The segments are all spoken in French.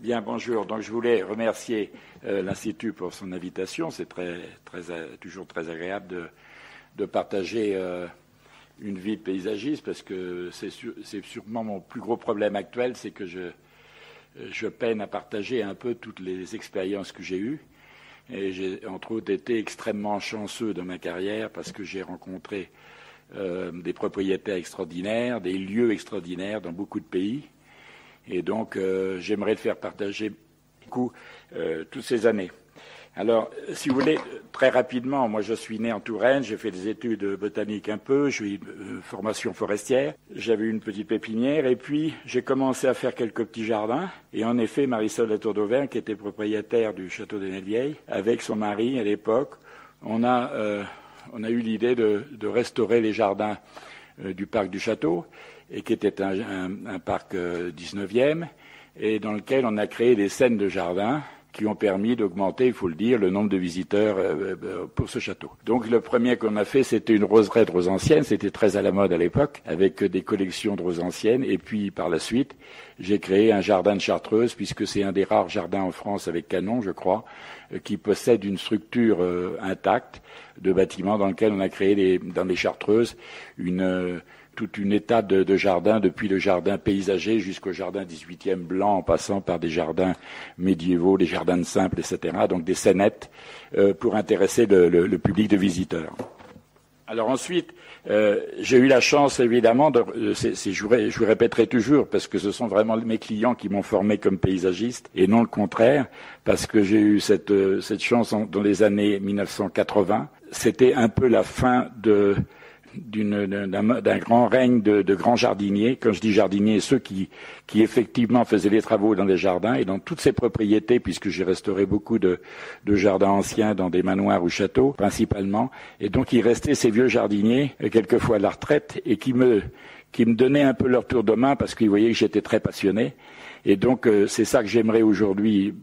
Bien, bonjour. Donc, je voulais remercier l'Institut pour son invitation. C'est toujours très agréable de partager une vie de paysagiste, parce que c'est sûrement mon plus gros problème actuel, c'est que je peine à partager un peu toutes les expériences que j'ai eues. Et j'ai, entre autres, été extrêmement chanceux dans ma carrière, parce que j'ai rencontré des propriétaires extraordinaires, des lieux extraordinaires dans beaucoup de pays. Et donc, j'aimerais le faire partager beaucoup toutes ces années. Alors, si vous voulez, très rapidement, moi je suis né en Touraine, j'ai fait des études botaniques un peu, je suis formation forestière, j'avais une petite pépinière et puis j'ai commencé à faire quelques petits jardins. Et en effet, Marisol Tourdouvin, qui était propriétaire du château de Nevieille, avec son mari à l'époque, on a eu l'idée de restaurer les jardins du parc du château, et qui était un parc 19e, et dans lequel on a créé des scènes de jardin qui ont permis d'augmenter, il faut le dire, le nombre de visiteurs pour ce château. Donc le premier qu'on a fait, c'était une roseraie de roses anciennes, c'était très à la mode à l'époque, avec des collections de roses anciennes, et puis par la suite, j'ai créé un jardin de chartreuse, puisque c'est un des rares jardins en France avec canon, je crois, qui possède une structure intacte de bâtiment dans lequel on a créé, dans les chartreuses, toute une étape de jardin, depuis le jardin paysager jusqu'au jardin 18e blanc, en passant par des jardins médiévaux, des jardins de simples, etc., donc des scénettes pour intéresser le public de visiteurs. Alors ensuite, j'ai eu la chance, évidemment, je vous répéterai toujours, parce que ce sont vraiment mes clients qui m'ont formé comme paysagiste, et non le contraire, parce que j'ai eu cette chance dans les années 1980. C'était un peu la fin d'un grand règne de grands jardiniers. Quand je dis jardiniers, ceux qui effectivement faisaient les travaux dans les jardins et dans toutes ces propriétés, puisque j'ai restauré beaucoup de jardins anciens dans des manoirs ou châteaux, principalement. Et donc, il restait ces vieux jardiniers, quelquefois à la retraite, et qui me donnaient un peu leur tour de main, parce qu'ils voyaient que j'étais très passionné. Et donc, c'est ça que j'aimerais aujourd'hui,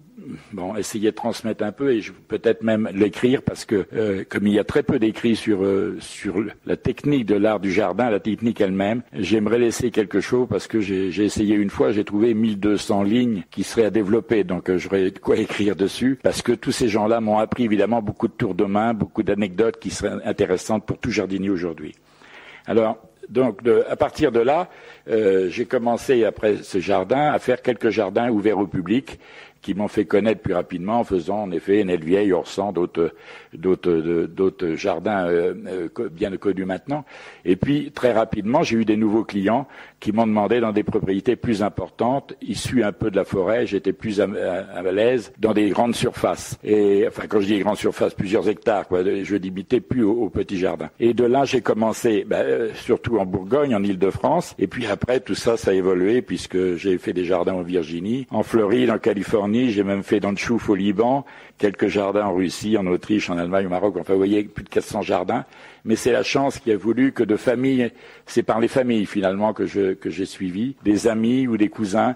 essayer de transmettre un peu, et peut-être même l'écrire, parce que comme il y a très peu d'écrits sur la technique de l'art du jardin, la technique elle-même, j'aimerais laisser quelque chose, parce que j'ai essayé une fois, j'ai trouvé 1200 lignes qui seraient à développer, donc j'aurais de quoi écrire dessus, parce que tous ces gens-là m'ont appris évidemment beaucoup de tours de main, beaucoup d'anecdotes qui seraient intéressantes pour tout jardinier aujourd'hui. Alors, donc, à partir de là, j'ai commencé, après ce jardin, à faire quelques jardins ouverts au public qui m'ont fait connaître plus rapidement en faisant, en effet, Nevieille, Orsan, d'autres jardins bien connus maintenant. Et puis, très rapidement, j'ai eu des nouveaux clients qui m'ont demandé dans des propriétés plus importantes, issues un peu de la forêt, j'étais plus à l'aise dans des grandes surfaces. Et, enfin, quand je dis grandes surfaces, plusieurs hectares, quoi, je limitais plus aux petits jardins. Et de là, j'ai commencé, surtout en Bourgogne, en Ile-de-France, et puis après, tout ça, ça a évolué, puisque j'ai fait des jardins en Virginie, en Floride, en Californie, j'ai même fait dans le Chouf au Liban, quelques jardins en Russie, en Autriche, en Allemagne, au Maroc, enfin vous voyez, plus de 400 jardins. Mais c'est la chance qui a voulu que c'est par les familles finalement que j'ai suivi, des amis ou des cousins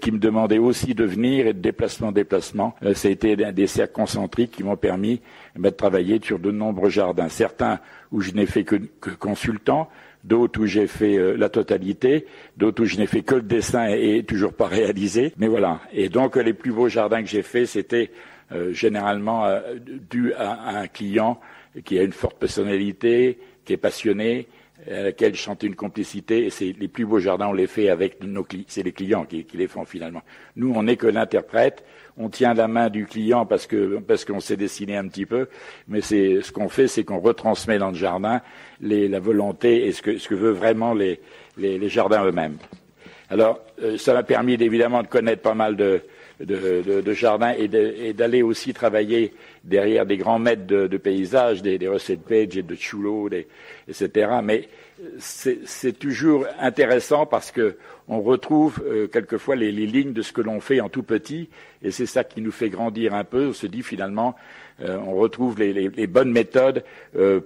qui me demandaient aussi de venir, et de déplacement en déplacement. Ça a été des cercles concentriques qui m'ont permis de travailler sur de nombreux jardins. Certains où je n'ai fait que consultant, d'autres où j'ai fait la totalité, d'autres où je n'ai fait que le dessin et toujours pas réalisé. Mais voilà. Et donc les plus beaux jardins que j'ai faits, c'était généralement dû à un client qui a une forte personnalité, qui est passionné, à laquelle je sentais une complicité. Et c'est les plus beaux jardins, on les fait avec nos clients. C'est les clients qui les font finalement. Nous, on n'est que l'interprète. On tient la main du client parce qu'on s'est dessiné un petit peu, mais c'est ce qu'on fait, c'est qu'on retransmet dans le jardin la volonté et ce que veut vraiment les jardins eux-mêmes. Alors, ça m'a permis évidemment de connaître pas mal de jardins et d'aller aussi travailler derrière des grands maîtres de paysages, des Russell Page et de Chulo, etc. Mais c'est toujours intéressant parce que on retrouve quelquefois les lignes de ce que l'on fait en tout petit, et c'est ça qui nous fait grandir un peu. On se dit finalement, on retrouve les bonnes méthodes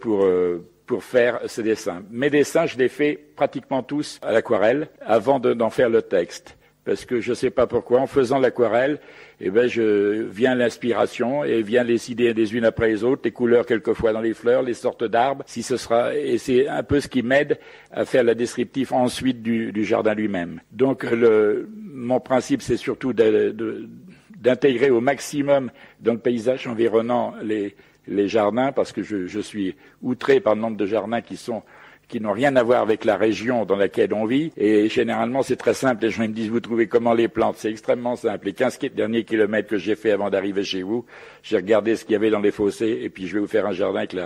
pour faire ces dessins. Mes dessins, je les fais pratiquement tous à l'aquarelle avant d'en faire le texte. parce que je ne sais pas pourquoi, en faisant l'aquarelle, eh ben vient l'inspiration et vient les idées les unes après les autres, les couleurs quelquefois dans les fleurs, les sortes d'arbres, si ce sera, et c'est un peu ce qui m'aide à faire la descriptive ensuite du jardin lui-même. Donc mon principe, c'est surtout d'intégrer au maximum dans le paysage environnant les jardins, parce que je suis outré par le nombre de jardins qui n'ont rien à voir avec la région dans laquelle on vit. Et généralement, c'est très simple. Les gens me disent, vous trouvez comment les plantes? C'est extrêmement simple. Les 15 derniers kilomètres que j'ai fait avant d'arriver chez vous, j'ai regardé ce qu'il y avait dans les fossés, et puis je vais vous faire un jardin avec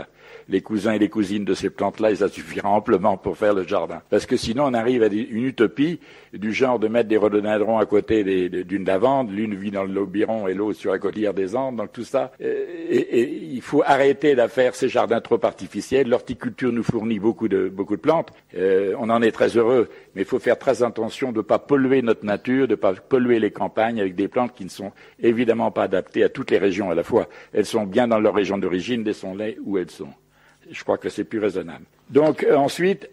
les cousins et les cousines de ces plantes-là, et ça suffira amplement pour faire le jardin. Parce que sinon, on arrive à une utopie du genre de mettre des rhododendrons à côté d'une lavande, l'une vit dans le Luberon et l'autre sur la côtière des Andes, donc tout ça. Et il faut arrêter d'affaire ces jardins trop artificiels. L'horticulture nous fournit beaucoup de plantes, on en est très heureux, mais il faut faire très attention de ne pas polluer notre nature, de ne pas polluer les campagnes avec des plantes qui ne sont évidemment pas adaptées à toutes les régions à la fois. Elles sont bien dans leur région d'origine, laissons-les où elles sont. Je crois que c'est plus raisonnable. Donc ensuite,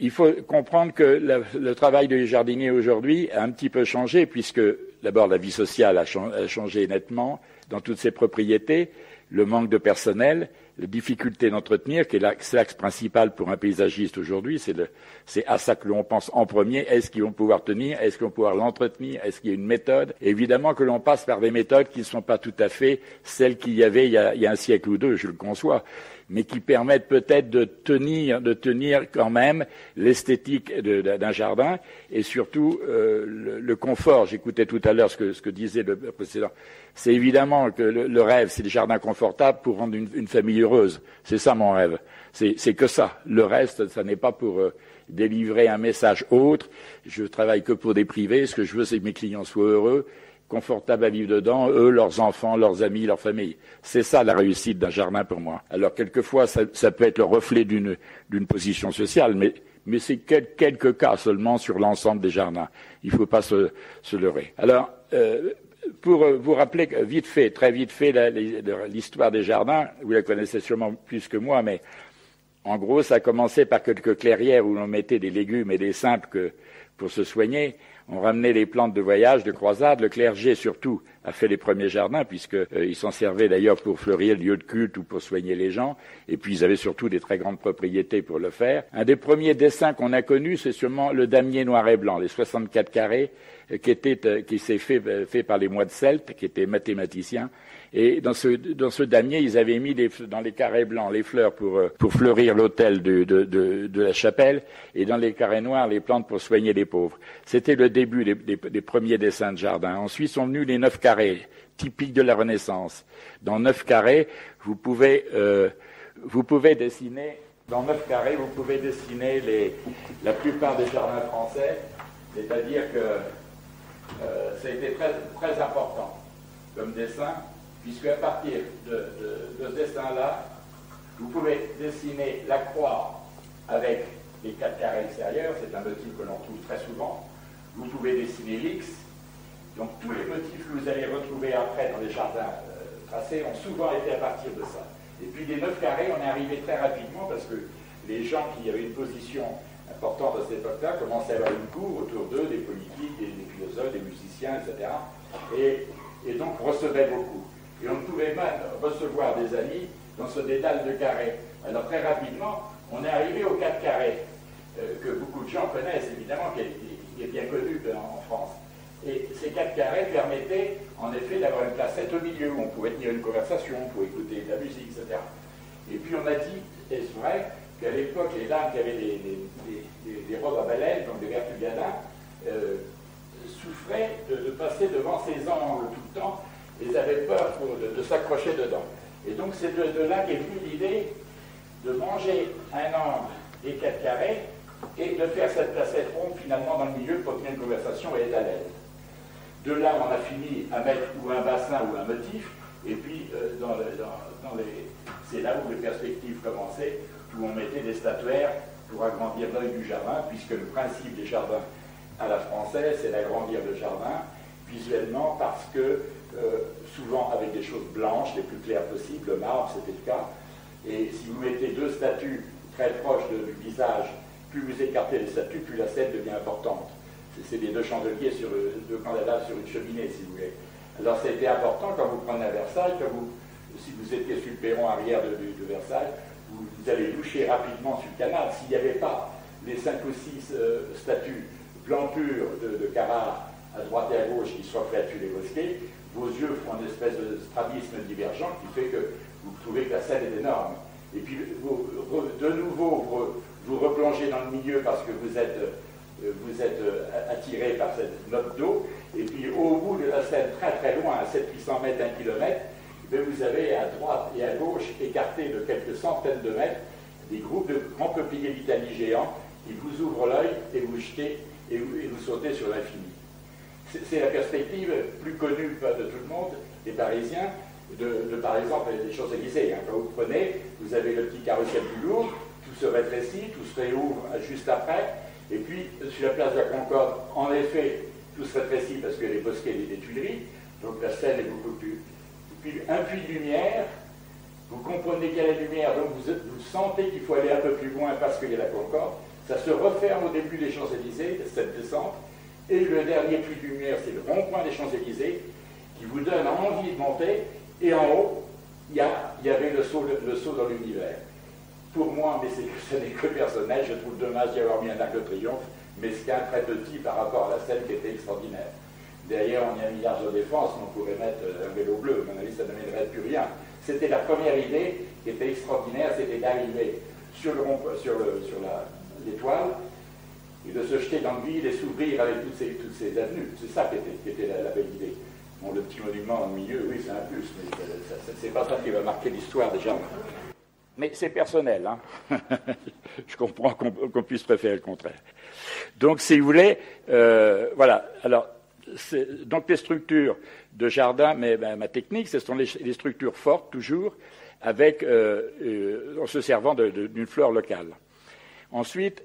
il faut comprendre que le travail des jardiniers aujourd'hui a un petit peu changé, puisque d'abord la vie sociale a changé nettement dans toutes ses propriétés, le manque de personnel, la difficulté d'entretenir, qui est l'axe principal pour un paysagiste aujourd'hui, c'est à ça que l'on pense en premier. Est-ce qu'ils vont pouvoir tenir? Est-ce qu'on va pouvoir l'entretenir? Est-ce qu'il y a une méthode? Évidemment que l'on passe par des méthodes qui ne sont pas tout à fait celles qu'il y avait il y a un siècle ou deux, je le conçois, mais qui permettent peut-être de tenir quand même l'esthétique d'un jardin et surtout le confort. J'écoutais tout à l'heure ce que disait le précédent. C'est évidemment que le rêve, c'est des jardins confortables pour rendre une famille heureuse. C'est ça mon rêve. C'est que ça. Le reste, ça n'est pas pour délivrer un message autre. Je travaille que pour des privés. Ce que je veux, c'est que mes clients soient heureux, confortables à vivre dedans, eux, leurs enfants, leurs amis, leur famille. C'est ça la réussite d'un jardin pour moi. Alors quelquefois, ça peut être le reflet d'une position sociale, mais c'est quelques cas seulement sur l'ensemble des jardins. Il ne faut pas se leurrer. Alors, pour vous rappeler vite fait, très vite fait, l'histoire des jardins, vous la connaissez sûrement plus que moi, mais en gros, ça a commencé par quelques clairières où l'on mettait des légumes et des simples pour se soigner. On ramenait les plantes de voyage, de croisade. Le clergé, surtout, a fait les premiers jardins, puisqu'ils s'en servaient d'ailleurs pour fleurir les lieux de culte ou pour soigner les gens. Et puis, ils avaient surtout des très grandes propriétés pour le faire. Un des premiers dessins qu'on a connus, c'est sûrement le damier noir et blanc, les 64 carrés, qui s'est fait par les moines celtes, qui étaient mathématiciens. Et dans ce damier, ils avaient mis dans les carrés blancs les fleurs pour fleurir l'autel de la chapelle, et dans les carrés noirs, les plantes pour soigner les pauvres. C'était le début des premiers dessins de jardin. Ensuite sont venus les 9 carrés, typiques de la Renaissance. Dans 9 carrés, vous pouvez dessiner la plupart des jardins français, c'est-à-dire que ça a été très, très important comme dessin, puisque à partir de ce dessin-là, vous pouvez dessiner la croix avec les 4 carrés extérieurs, c'est un motif que l'on trouve très souvent. Vous pouvez dessiner l'X. Donc tous les motifs que vous allez retrouver après dans les jardins tracés ont souvent été à partir de ça. Et puis des 9 carrés, on est arrivé très rapidement parce que les gens qui avaient une position importante à cette époque-là commençaient à avoir une cour autour d'eux, des politiques, des philosophes, des musiciens, etc. Et donc recevaient beaucoup. Et on ne pouvait pas recevoir des amis dans ce dédale de carrés. Alors très rapidement, on est arrivé aux 4 carrés, que beaucoup de gens connaissent évidemment, qui est bien connu en France. Et ces 4 carrés permettaient en effet d'avoir une placette au milieu où on pouvait tenir une conversation, on pouvait écouter de la musique, etc. Et puis on a dit, et c'est vrai, qu'à l'époque, les dames qui avaient des robes à baleine, donc des vertugadins, souffraient de passer devant ces angles tout le temps, et ils avaient peur de s'accrocher dedans. Et donc c'est de là qu'est venue l'idée de manger un angle des 4 carrés et de faire cette placette ronde finalement dans le milieu pour tenir une conversation et être à l'aise. De là, on a fini à mettre ou un bassin ou un motif, et puis c'est là où les perspectives commençaient, où on mettait des statuaires pour agrandir l'œil du jardin, puisque le principe des jardins à la française, c'est d'agrandir le jardin visuellement, parce que souvent avec des choses blanches, les plus claires possibles, le marbre c'était le cas, et si vous mettez 2 statues très proches du visage, plus vous écartez les statues, plus la scène devient importante. C'est les deux chandeliers sur deux candélabres sur une cheminée, si vous voulez. Alors c'était important quand vous prenez à Versailles, que vous, si vous étiez sur le perron arrière de Versailles, vous allez loucher rapidement sur le canal. S'il n'y avait pas les 5 ou 6 statues blanc pur de Carrare à droite et à gauche qui soient flatus les bosquets, vos yeux font une espèce de strabisme divergent qui fait que vous trouvez que la scène est énorme. Et puis vous, de nouveau vous replongez dans le milieu parce que vous êtes attiré par cette note d'eau, et puis au bout de la scène, très très loin, à 700-800 mètres, 1 km, vous avez à droite et à gauche, écartés de quelques centaines de mètres, des groupes de grands peupliers d'Italie géants qui vous ouvrent l'œil et vous jetez et vous sautez sur l'infini. C'est la perspective plus connue de tout le monde, des Parisiens, de par exemple les Champs-Élysées. Quand vous prenez, vous avez le petit carrousel du Louvre, tout se rétrécit, tout se réouvre juste après. Et puis, sur la place de la Concorde, en effet, tout se rétrécit parce que les bosquets des Tuileries, donc la scène est beaucoup plus... Puis un puits de lumière, vous comprenez qu'il y a la lumière, donc vous sentez qu'il faut aller un peu plus loin parce qu'il y a la Concorde. Ça se referme au début des Champs-Élysées, cette descente, et le dernier puits de lumière, c'est le rond-point des Champs-Élysées, qui vous donne envie de monter, et en haut, il y avait le saut dans l'univers. Pour moi, mais ce n'est que personnel, je trouve dommage d'y avoir mis un arc de triomphe, mesquin, très petit par rapport à la scène qui était extraordinaire. Derrière, on y a mis l'Arche de Défense, on pourrait mettre un vélo bleu, à mon avis, ça ne mènerait plus rien. C'était la première idée qui était extraordinaire, c'était d'arriver sur l'étoile et de se jeter dans le vide et s'ouvrir avec toutes ces avenues. C'est ça qui était la belle idée. Bon, le petit monument au milieu, oui, c'est un plus, mais c'est pas ça qui va marquer l'histoire déjà. Mais c'est personnel, hein. Je comprends qu'on puisse préférer le contraire. Donc, si vous voulez, voilà. Alors, donc les structures de jardin, mais ma technique, ce sont les structures fortes, toujours, avec, en se servant d'une fleur locale. Ensuite,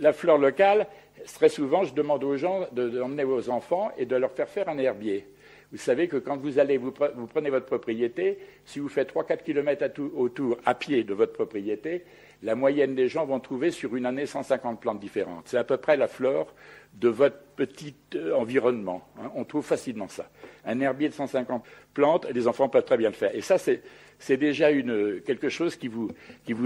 la fleur locale, très souvent, je demande aux gens d'emmener aux enfants et de leur faire faire un herbier. Vous savez que quand vous allez, vous prenez votre propriété, si vous faites 3-4 km autour, à pied de votre propriété, la moyenne des gens vont trouver sur une année 150 plantes différentes. C'est à peu près la flore de votre petit environnement. Hein. On trouve facilement ça. Un herbier de 150 plantes, les enfants peuvent très bien le faire. Et ça, c'est déjà quelque chose qui vous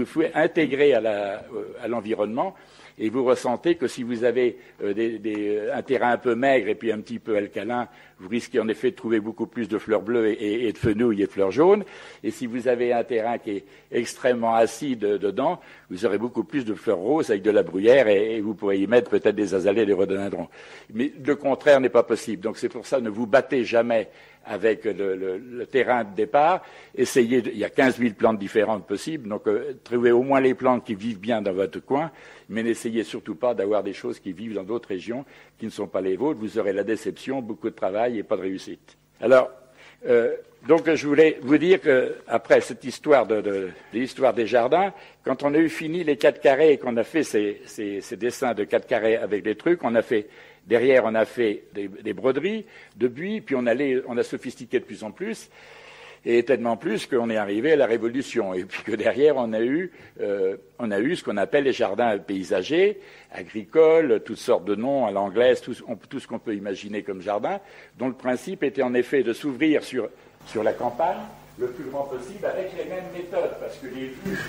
fait intégrer à l'environnement. Et vous ressentez que si vous avez un terrain un peu maigre et puis un petit peu alcalin, vous risquez en effet de trouver beaucoup plus de fleurs bleues et de fenouilles et de fleurs jaunes. Et si vous avez un terrain qui est extrêmement acide dedans, vous aurez beaucoup plus de fleurs roses avec de la bruyère et vous pourrez y mettre peut-être des azalées et des rhododendrons. Mais le contraire n'est pas possible. Donc c'est pour ça, ne vous battez jamais avec le terrain de départ. Essayez, il y a 15 000 plantes différentes possibles, donc trouvez au moins les plantes qui vivent bien dans votre coin, mais n'essayez surtout pas d'avoir des choses qui vivent dans d'autres régions qui ne sont pas les vôtres. Vous aurez la déception, beaucoup de travail et pas de réussite. Alors, donc je voulais vous dire qu'après cette histoire de l'histoire des jardins, quand on a eu fini les 4 carrés et qu'on a fait ces dessins de 4 carrés avec les trucs, on a fait... Derrière, on a fait des broderies de buis, puis on a sophistiqué de plus en plus, et tellement plus qu'on est arrivé à la Révolution. Et puis que derrière, on a eu ce qu'on appelle les jardins paysagers, agricoles, toutes sortes de noms à l'anglaise, tout ce qu'on peut imaginer comme jardin, dont le principe était en effet de s'ouvrir sur la campagne le plus grand possible avec les mêmes méthodes, parce que les vues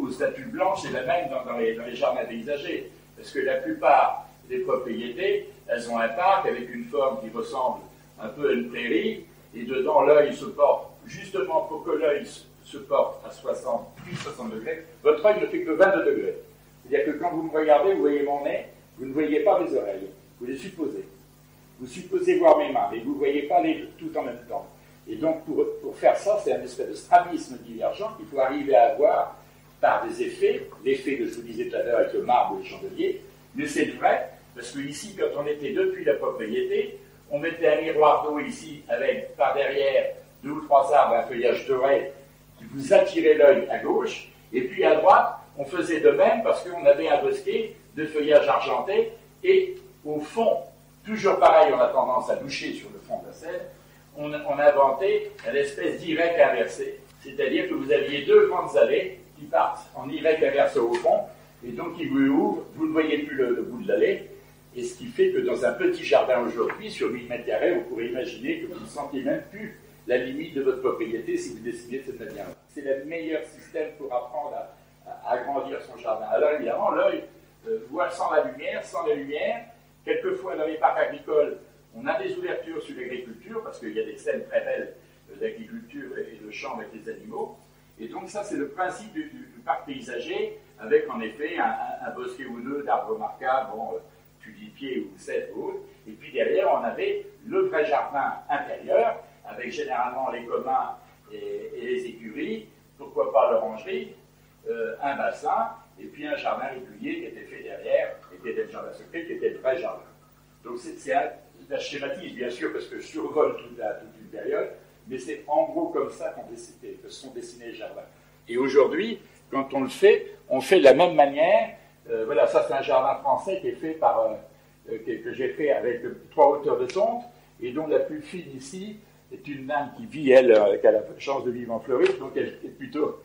aux statues blanches, c'est la même dans les jardins paysagers, parce que la plupart... des propriétés, elles ont un parc avec une forme qui ressemble un peu à une prairie, et dedans l'œil se porte, justement pour que l'œil se porte à 60, plus 60 degrés, votre œil ne fait que 22 degrés. C'est-à-dire que quand vous me regardez, vous voyez mon nez, vous ne voyez pas mes oreilles, vous les supposez. Vous supposez voir mes mains, mais vous ne voyez pas les deux tout en même temps. Et donc pour faire ça, c'est un espèce de strabisme divergent qu'il faut arriver à avoir par des effets, l'effet que je vous disais tout à l'heure avec le marbre ou le chandelier, mais c'est vrai. Parce que ici, quand on était depuis la propriété, on mettait un miroir d'eau ici, avec par derrière 2 ou 3 arbres, un feuillage doré, qui vous attirait l'œil à gauche, et puis à droite, on faisait de même parce qu'on avait un bosquet de feuillage argenté, et au fond, toujours pareil, on a tendance à loucher sur le fond de la scène, on inventait une espèce d'Y inversé, c'est-à-dire que vous aviez 2 grandes allées qui partent en Y inversé au fond, et donc qui vous ouvrent, vous ne voyez plus le bout de l'allée, Et ce qui fait que dans un petit jardin aujourd'hui, sur 1000 mètres carrés, vous pourrez imaginer que vous ne sentez même plus la limite de votre propriété si vous décidez de cette manière-là. C'est le meilleur système pour apprendre à agrandir son jardin. Alors évidemment, l'œil voit sans la lumière. Quelquefois, dans les parcs agricoles, on a des ouvertures sur l'agriculture, parce qu'il y a des scènes très belles d'agriculture et de champs avec les animaux. Et donc ça, c'est le principe du parc paysager, avec en effet un bosquet ou deux d'arbres marquables, bon, tulipiers ou cèdres ou autres. Et puis derrière, on avait le vrai jardin intérieur, avec généralement les communs et les écuries, pourquoi pas l'orangerie, un bassin, et puis un jardin régulier qui était fait derrière, et qui était le jardin secret, qui était le vrai jardin. Donc c'est la schématise, bien sûr, parce que je survole toute une période, mais c'est en gros comme ça que sont dessinés les jardins. Et aujourd'hui, quand on fait de la même manière. Voilà, ça c'est un jardin français qui est fait que j'ai fait avec 3 hauteurs de tonte, et dont la plus fine ici est une dame qui vit, qui a la chance de vivre en Floride, donc elle est plutôt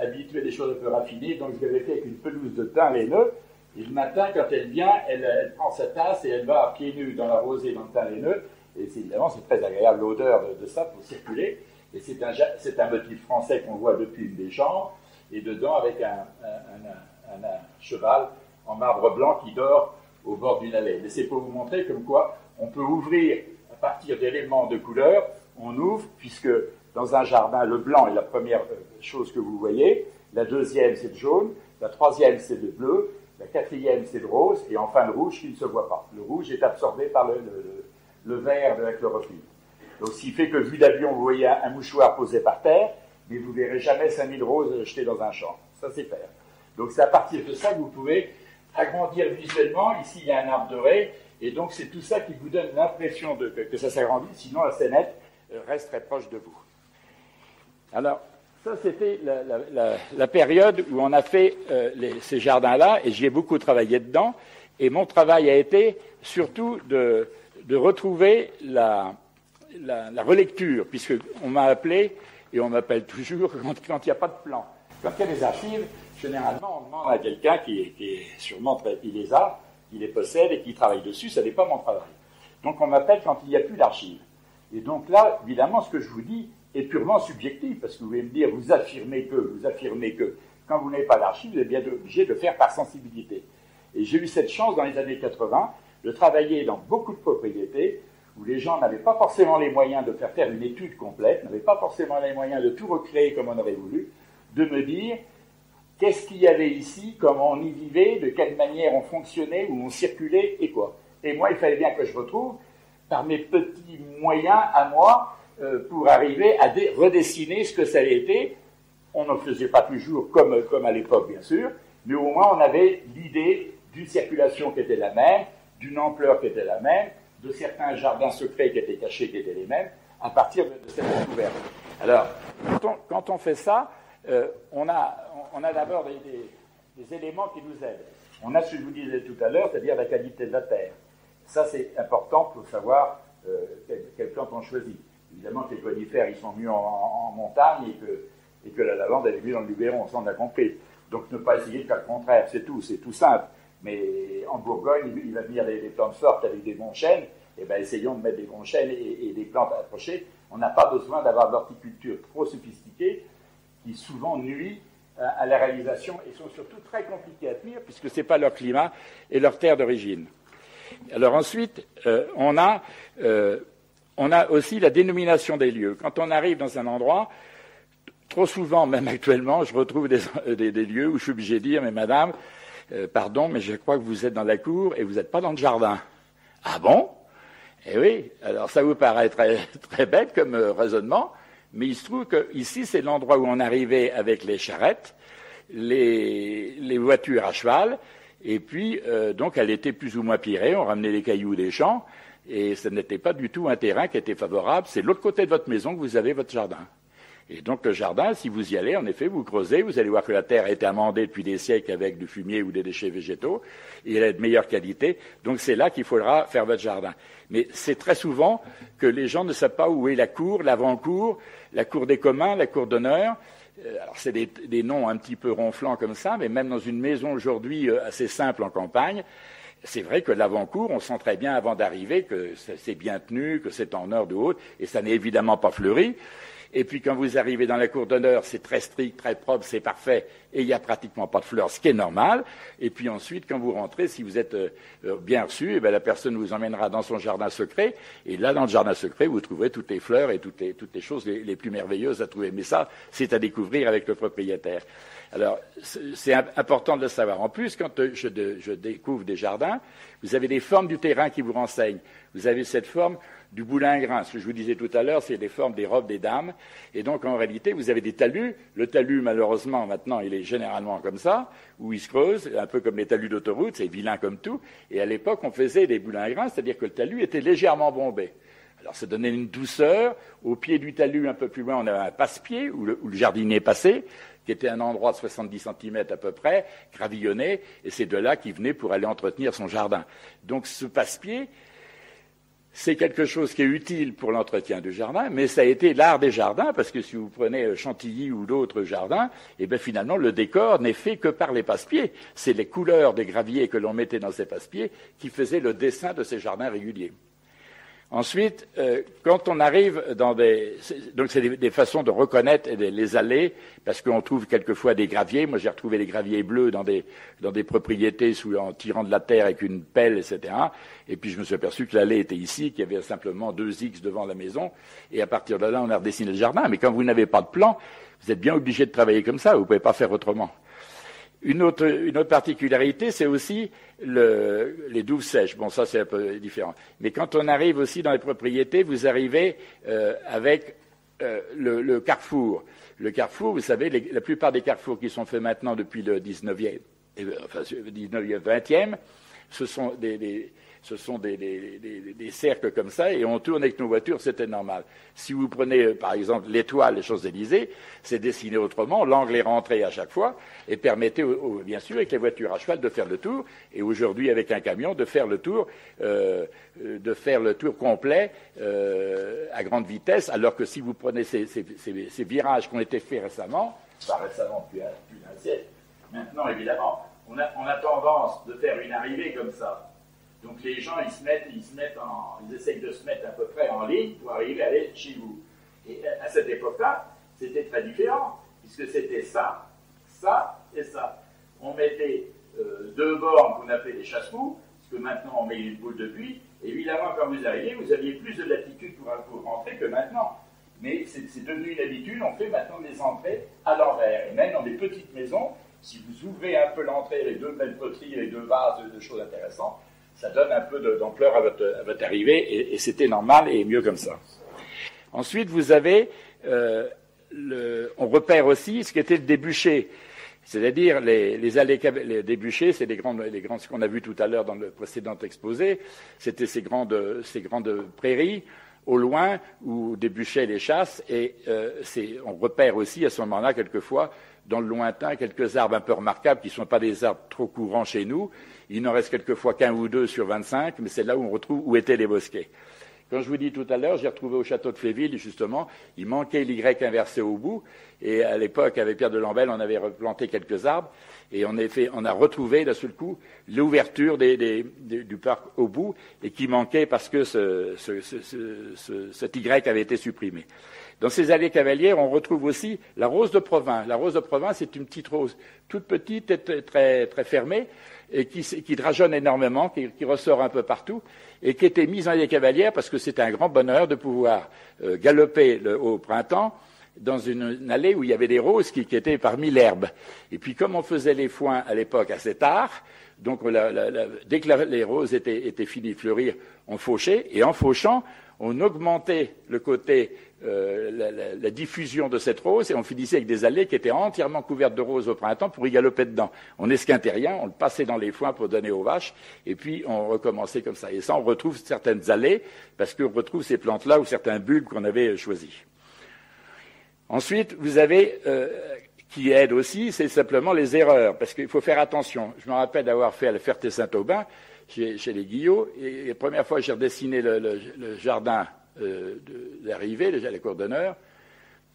habituée à des choses un peu raffinées. Donc je l'avais fait avec une pelouse de thym laineux, et le matin quand elle vient, elle prend sa tasse et elle va à pieds nus dans la rosée dans le thym laineux, et évidemment c'est très agréable l'odeur de ça pour circuler, et c'est un motif français qu'on voit depuis une des chambres, et dedans avec un cheval en marbre blanc qui dort au bord d'une allée. Mais c'est pour vous montrer comme quoi on peut ouvrir à partir d'éléments de couleur, on ouvre, puisque dans un jardin, le blanc est la première chose que vous voyez, la deuxième c'est le jaune, la troisième c'est le bleu, la quatrième c'est le rose, et enfin le rouge qui ne se voit pas. Le rouge est absorbé par le vert de la chlorophylle. Donc ce qui fait que vu d'avion, vous voyez un mouchoir posé par terre, mais vous ne verrez jamais 5000 roses jetées dans un champ. Ça c'est clair. Donc c'est à partir de ça que vous pouvez agrandir visuellement. Ici, il y a un arbre doré, et donc c'est tout ça qui vous donne l'impression que ça s'agrandit, sinon la scénette reste très proche de vous. Alors, ça c'était la période où on a fait ces jardins-là, et j'y ai beaucoup travaillé dedans, et mon travail a été surtout de retrouver la relecture, puisqu'on m'a appelé, et on m'appelle toujours quand il n'y a pas de plan. Quand il y a des archives, généralement, on demande à quelqu'un qui est sûrement qui les a, qui les possède et qui travaille dessus. Ça n'est pas mon travail. Donc, on m'appelle quand il n'y a plus d'archives. Et donc là, évidemment, ce que je vous dis est purement subjectif, parce que vous pouvez me dire, vous affirmez que. Quand vous n'avez pas d'archives, vous êtes bien obligé de faire par sensibilité. Et j'ai eu cette chance dans les années 80 de travailler dans beaucoup de propriétés où les gens n'avaient pas forcément les moyens de faire une étude complète, n'avaient pas forcément les moyens de tout recréer comme on aurait voulu, de me dire qu'est-ce qu'il y avait ici, comment on y vivait, de quelle manière on fonctionnait, où on circulait et quoi. Et moi, il fallait bien que je retrouve, par mes petits moyens à moi, pour arriver à redessiner ce que ça avait été. On ne faisait pas toujours comme à l'époque, bien sûr, mais au moins on avait l'idée d'une circulation qui était la même, d'une ampleur qui était la même, de certains jardins secrets qui étaient cachés qui étaient les mêmes, à partir de cette découverte. Alors, quand on fait ça, on a d'abord des éléments qui nous aident. On a ce que je vous disais tout à l'heure, c'est-à-dire la qualité de la terre. Ça, c'est important pour savoir quelle plante on choisit. Évidemment que les conifères, ils sont mieux en montagne et que la lavande, elle est mieux dans le Luberon, on s'en a compris. Donc ne pas essayer de faire le contraire, c'est tout simple. Mais en Bourgogne, il va venir des plantes fortes avec des bons chênes, et bien essayons de mettre des bons chênes et des plantes approchées. On n'a pas besoin d'avoir de l'horticulture trop sophistiquée, qui souvent nuit à la réalisation et sont surtout très compliqués à tenir puisque ce n'est pas leur climat et leur terre d'origine. Alors ensuite, on a aussi la dénomination des lieux. Quand on arrive dans un endroit, trop souvent, même actuellement, je retrouve des lieux où je suis obligé de dire « Mais madame, pardon, mais je crois que vous êtes dans la cour et vous n'êtes pas dans le jardin. » Ah bon ? Eh oui, alors ça vous paraît très, très bête comme raisonnement. Mais il se trouve qu'ici, c'est l'endroit où on arrivait avec les charrettes, les voitures à cheval, et puis, donc, elle était plus ou moins pirée, on ramenait les cailloux des champs, et ce n'était pas du tout un terrain qui était favorable, c'est l'autre côté de votre maison que vous avez votre jardin. Et donc, le jardin, si vous y allez, en effet, vous creusez, vous allez voir que la terre a été amendée depuis des siècles avec du fumier ou des déchets végétaux, et elle est de meilleure qualité, donc c'est là qu'il faudra faire votre jardin. Mais c'est très souvent que les gens ne savent pas où est la cour, l'avant-cour, la cour des communs, la cour d'honneur. Alors c'est des noms un petit peu ronflants comme ça, mais même dans une maison aujourd'hui assez simple en campagne, c'est vrai que l'avant-cours, on sent très bien avant d'arriver que c'est bien tenu, que c'est en ordre ou autre, et ça n'est évidemment pas fleuri. Et puis quand vous arrivez dans la cour d'honneur, c'est très strict, très propre, c'est parfait, et il n'y a pratiquement pas de fleurs, ce qui est normal. Et puis ensuite, quand vous rentrez, si vous êtes bien reçu, eh bien, la personne vous emmènera dans son jardin secret, et là, dans le jardin secret, vous trouverez toutes les fleurs et toutes les choses les plus merveilleuses à trouver. Mais ça, c'est à découvrir avec le propriétaire. Alors, c'est important de le savoir. En plus, quand je découvre des jardins, vous avez des formes du terrain qui vous renseignent. Vous avez cette forme du boulingrin. Ce que je vous disais tout à l'heure, c'est des formes des robes des dames. Et donc, en réalité, vous avez des talus. Le talus, malheureusement, maintenant, il est généralement comme ça, où il se creuse, un peu comme les talus d'autoroute, c'est vilain comme tout. Et à l'époque, on faisait des boulingrins, c'est-à-dire que le talus était légèrement bombé. Alors, ça donnait une douceur. Au pied du talus, un peu plus loin, on avait un passe-pied, où le jardinier passait, qui était un endroit de 70 cm à peu près, gravillonné, et c'est de là qu'il venait pour aller entretenir son jardin. Donc, ce passe-pied, c'est quelque chose qui est utile pour l'entretien du jardin, mais ça a été l'art des jardins, parce que si vous prenez Chantilly ou d'autres jardins, eh bien finalement le décor n'est fait que par les passe-pieds. C'est les couleurs des graviers que l'on mettait dans ces passe-pieds qui faisaient le dessin de ces jardins réguliers. Ensuite, quand on arrive dans des... Donc c'est des façons de reconnaître les allées, parce qu'on trouve quelquefois des graviers. Moi, j'ai retrouvé des graviers bleus dans des propriétés en tirant de la terre avec une pelle, etc. Et puis je me suis aperçu que l'allée était ici, qu'il y avait simplement 2 X devant la maison. Et à partir de là, on a redessiné le jardin. Mais quand vous n'avez pas de plan, vous êtes bien obligé de travailler comme ça. Vous ne pouvez pas faire autrement. Une autre particularité, c'est aussi les douves sèches. Bon, ça, c'est un peu différent. Mais quand on arrive aussi dans les propriétés, vous arrivez avec le carrefour. Le carrefour, vous savez, la plupart des carrefours qui sont faits maintenant depuis le 19e, enfin, 20e, ce sont des cercles comme ça, et on tourne avec nos voitures, c'était normal. Si vous prenez, par exemple, l'étoile des Champs-Élysées, c'est dessiné autrement, l'angle est rentré à chaque fois, et permettait, bien sûr, avec les voitures à cheval, de faire le tour, et aujourd'hui, avec un camion, de faire le tour complet à grande vitesse, alors que si vous prenez ces virages qui ont été faits récemment, pas récemment, depuis un siècle, maintenant, évidemment, on a tendance de faire une arrivée comme ça. Donc les gens, ils essayent de se mettre à peu près en ligne pour arriver à aller chez vous. Et à cette époque-là, c'était très différent, puisque c'était ça, ça et ça. On mettait 2 bornes qu'on appelait des chasse-coups, puisque maintenant on met une boule de pluie. Évidemment, quand vous arrivez, vous aviez plus de latitude pour rentrer que maintenant. Mais c'est devenu une habitude, on fait maintenant des entrées à l'envers. Et même dans des petites maisons, si vous ouvrez un peu l'entrée avec 2 belles poteries, avec 2 vases, de choses intéressantes, ça donne un peu d'ampleur à votre arrivée, et c'était normal et mieux comme ça. Ensuite, vous avez, on repère aussi ce qu'était le débouché, c'est-à-dire les allées, les débouchés, c'est les grandes, ce qu'on a vu tout à l'heure dans le précédent exposé, c'était ces grandes prairies, au loin, où débouchaient les chasses, et on repère aussi à ce moment-là, quelquefois, dans le lointain, quelques arbres un peu remarquables, qui ne sont pas des arbres trop courants chez nous. Il n'en reste quelquefois qu'1 ou 2 sur 25, mais c'est là où on retrouve où étaient les bosquets. Quand je vous dis tout à l'heure, j'ai retrouvé au château de Fléville, justement, il manquait l'Y inversé au bout, et à l'époque, avec Pierre de Lambelle, on avait replanté quelques arbres, et on a retrouvé, d'un seul coup, l'ouverture du parc au bout, et qui manquait parce que cet Y avait été supprimé. Dans ces allées cavalières, on retrouve aussi la rose de Provins. La rose de Provins, c'est une petite rose, toute petite et très, très fermée, et qui drageonne énormément, qui ressort un peu partout, et qui était mise en allée cavalière parce que c'était un grand bonheur de pouvoir galoper au printemps dans une allée où il y avait des roses qui étaient parmi l'herbe. Et puis comme on faisait les foins à l'époque assez tard, donc dès que les roses étaient finies de fleurir, on fauchait, et en fauchant, on augmentait le côté, la diffusion de cette rose, et on finissait avec des allées qui étaient entièrement couvertes de roses au printemps pour y galoper dedans. On n'esquintait rien, on le passait dans les foins pour donner aux vaches, et puis on recommençait comme ça. Et ça, on retrouve certaines allées, parce qu'on retrouve ces plantes-là ou certains bulbes qu'on avait choisis. Ensuite, vous avez, qui aide aussi, c'est simplement les erreurs, parce qu'il faut faire attention. Je me rappelle d'avoir fait à la Ferté-Saint-Aubin, chez les Guillots, et la première fois j'ai redessiné le jardin d'arrivée, déjà la cour d'honneur,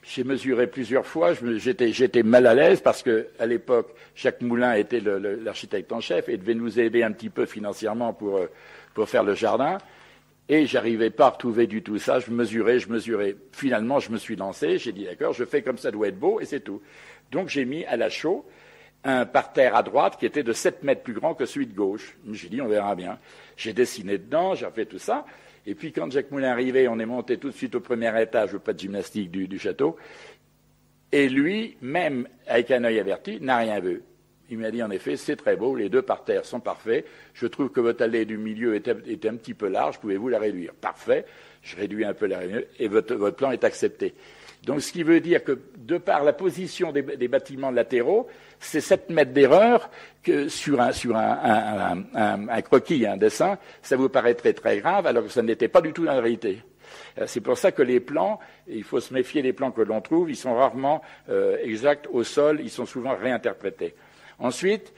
J'ai mesuré plusieurs fois, j'étais mal à l'aise parce que à l'époque, Jacques Moulin était l'architecte en chef et devait nous aider un petit peu financièrement pour faire le jardin. Et j'arrivais pas à retrouver du tout ça, je mesurais. Finalement, je me suis lancé, j'ai dit d'accord, je fais comme ça doit être beau et c'est tout. Donc j'ai mis à la chaux un parterre à droite qui était de 7 mètres plus grand que celui de gauche. J'ai dit on verra bien. J'ai dessiné dedans, j'ai fait tout ça. Et puis quand Jacques Moulin arrivait, on est monté tout de suite au premier étage, au pas de gymnastique du château. Et lui, même avec un œil averti, n'a rien vu. Il m'a dit en effet, c'est très beau, les deux parterres sont parfaits. Je trouve que votre allée du milieu était un petit peu large, pouvez-vous la réduire? Parfait, je réduis un peu la réunion et votre plan est accepté. Donc ce qui veut dire que de par la position des bâtiments latéraux, c'est 7 mètres d'erreur que sur un croquis, un dessin, ça vous paraîtrait très grave alors que ça n'était pas du tout la réalité. C'est pour ça que les plans, il faut se méfier des plans que l'on trouve, ils sont rarement exacts au sol, ils sont souvent réinterprétés. Ensuite,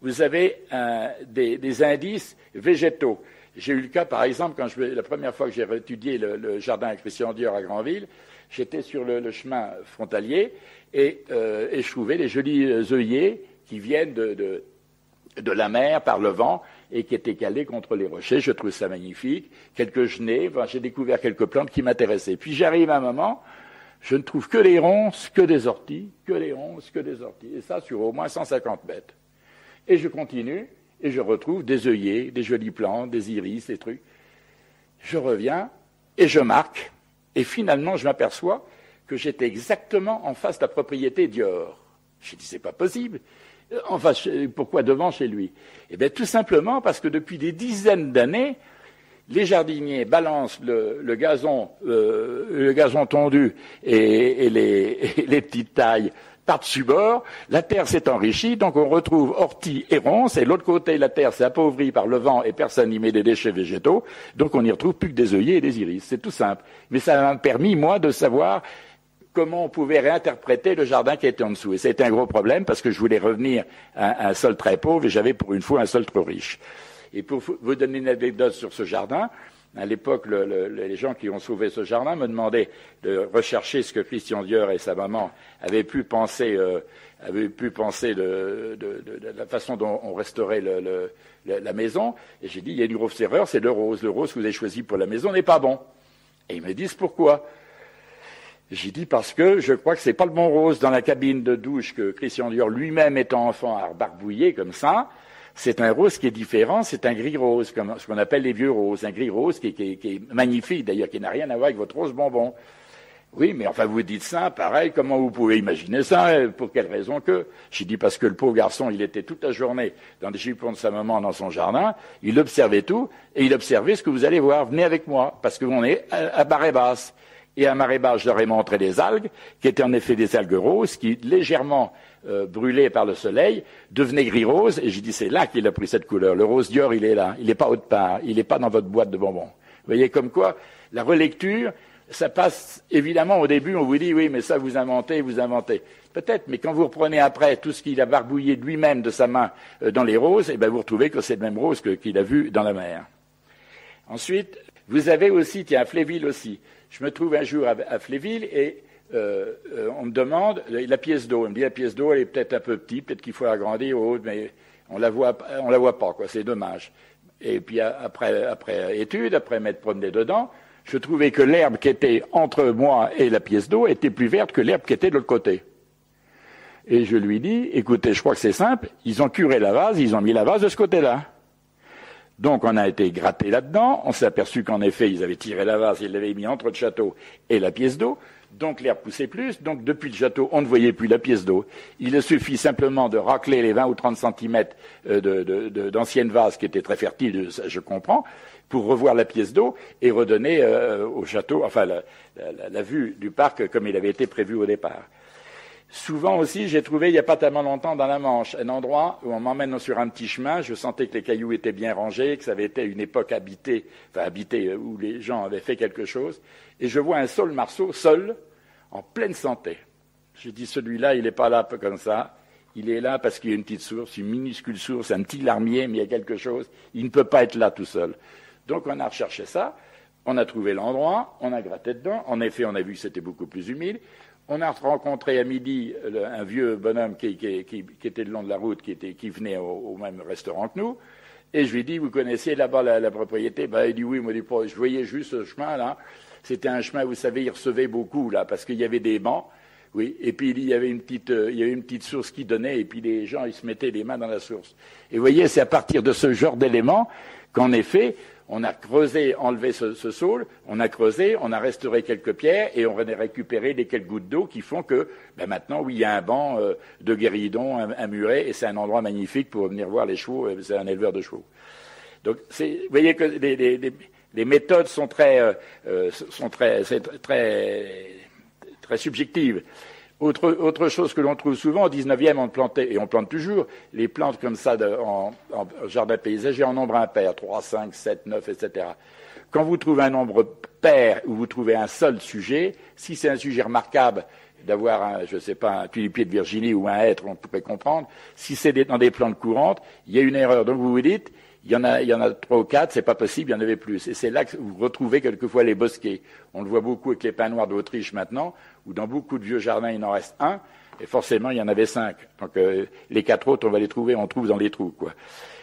vous avez des indices végétaux. J'ai eu le cas, par exemple, quand la première fois que j'ai étudié le jardin à Christian Dior à Granville, j'étais sur le chemin frontalier et je trouvais les jolis œillets qui viennent de la mer par le vent et qui étaient calés contre les rochers. Je trouve ça magnifique. Quelques genêts, enfin, j'ai découvert quelques plantes qui m'intéressaient. Puis j'arrive à un moment... Je ne trouve que les ronces, que des orties, que les ronces, que des orties. Et ça, sur au moins 150 mètres. Et je continue, et je retrouve des œillets, des jolies plantes, des iris, des trucs. Je reviens, et je marque. Et finalement, je m'aperçois que j'étais exactement en face de la propriété Dior. J'ai dit, c'est pas possible. Enfin, pourquoi devant chez lui? Eh bien, tout simplement parce que depuis des dizaines d'années, les jardiniers balancent le gazon tondu et les petites tailles par-dessus bord. La terre s'est enrichie, donc on retrouve orties et ronces. Et l'autre côté, la terre s'est appauvrie par le vent et personne n'y met des déchets végétaux. Donc on n'y retrouve plus que des œillets et des iris. C'est tout simple. Mais ça m'a permis, moi, de savoir comment on pouvait réinterpréter le jardin qui était en dessous. Et c'était un gros problème parce que je voulais revenir à un sol très pauvre et j'avais pour une fois un sol trop riche. Et pour vous donner une anecdote sur ce jardin, à l'époque, les gens qui ont sauvé ce jardin me demandaient de rechercher ce que Christian Dior et sa maman avaient pu penser de la façon dont on restaurait la maison. Et j'ai dit, il y a une grosse erreur, c'est le rose. Le rose que vous avez choisi pour la maison n'est pas bon. Et ils me disent pourquoi. J'ai dit parce que je crois que c'est pas le bon rose. Dans la cabine de douche que Christian Dior lui-même étant enfant a barbouillé comme ça, c'est un rose qui est différent, c'est un gris rose, comme ce qu'on appelle les vieux roses, un gris rose qui est magnifique d'ailleurs, qui n'a rien à voir avec votre rose bonbon. Oui, mais enfin vous dites ça, pareil, comment vous pouvez imaginer ça, pour quelle raison que? J'ai dit parce que le pauvre garçon, il était toute la journée dans les jupons de sa maman dans son jardin, il observait tout, et il observait ce que vous allez voir, venez avec moi, parce qu'on est à marée basse. Et à marée basse, je leur ai montré des algues, qui étaient en effet des algues roses, qui légèrement brûlées par le soleil, devenaient gris-rose, et j'ai dit, c'est là qu'il a pris cette couleur. Le rose Dior, il est là, il n'est pas autre part, il n'est pas dans votre boîte de bonbons. Vous voyez, comme quoi, la relecture, ça passe, évidemment, au début, on vous dit, oui, mais ça, vous inventez. Peut-être, mais quand vous reprenez après tout ce qu'il a barbouillé lui-même de sa main dans les roses, eh ben, vous retrouvez que c'est le même rose qu'il a vu dans la mer. Ensuite, vous avez aussi, tiens, à Fléville aussi. Je me trouve un jour à Fléville et on me demande la pièce d'eau. On me dit la pièce d'eau, elle est peut-être un peu petite, peut-être qu'il faut agrandir ou autre, mais on la voit pas, quoi. C'est dommage. Et puis après étude, après m'être promené dedans, je trouvais que l'herbe qui était entre moi et la pièce d'eau était plus verte que l'herbe qui était de l'autre côté. Et je lui dis, écoutez, je crois que c'est simple, ils ont curé la vase, ils ont mis la vase de ce côté-là. Donc on a été gratté là-dedans, on s'est aperçu qu'en effet ils avaient tiré la vase, ils l'avaient mis entre le château et la pièce d'eau, donc l'herbe poussait plus, donc depuis le château on ne voyait plus la pièce d'eau. Il suffit simplement de racler les 20 ou 30 centimètres d'anciennes vases qui étaient très fertiles, je comprends, pour revoir la pièce d'eau et redonner au château, enfin la vue du parc comme il avait été prévu au départ. Souvent aussi, j'ai trouvé, il n'y a pas tellement longtemps dans la Manche, un endroit où on m'emmène sur un petit chemin, je sentais que les cailloux étaient bien rangés, que ça avait été une époque habitée, où les gens avaient fait quelque chose, et je vois un saule marceau seul, en pleine santé. J'ai dit, celui-là, il n'est pas là comme ça, il est là parce qu'il y a une petite source, une minuscule source, un petit larmier, mais il y a quelque chose, il ne peut pas être là tout seul. Donc on a recherché ça, On a trouvé l'endroit, on a gratté dedans. En effet, on a vu que c'était beaucoup plus humide. On a rencontré à midi un vieux bonhomme qui était le long de la route, qui venait au même restaurant que nous. Et je lui ai dit, vous connaissez là-bas la propriété? Ben, il dit oui, moi, je voyais juste ce chemin-là. C'était un chemin, vous savez, il recevait beaucoup, là, parce qu'il y avait des bancs. Oui, et puis il y avait une petite source qui donnait, et puis les gens, ils se mettaient les mains dans la source. Et vous voyez, c'est à partir de ce genre d'éléments qu'en effet, on a creusé, enlevé ce saule, on a creusé, on a restauré quelques pierres, et on a récupéré les quelques gouttes d'eau qui font que, ben maintenant, oui, il y a un banc de guéridon, un muret, et c'est un endroit magnifique pour venir voir les chevaux, c'est un éleveur de chevaux. Donc, vous voyez que les méthodes sont très subjective. Autre chose que l'on trouve souvent, au 19e, on plantait, et on plante toujours, les plantes comme ça en jardin paysager en nombre impair, 3, 5, 7, 9, etc. Quand vous trouvez un nombre pair ou vous trouvez un seul sujet, si c'est un sujet remarquable d'avoir, je ne sais pas, un tulipier de Virginie ou un hêtre, on pourrait comprendre. Si c'est dans des plantes courantes, il y a une erreur. Donc vous vous dites, il y en a 3 ou 4, c'est pas possible, il y en avait plus. Et c'est là que vous retrouvez quelquefois les bosquets. On le voit beaucoup avec les pins noirs d'Autriche maintenant, où dans beaucoup de vieux jardins, il en reste un, et forcément, il y en avait 5. Donc, les 4 autres, on va les trouver, on trouve dans les trous, quoi.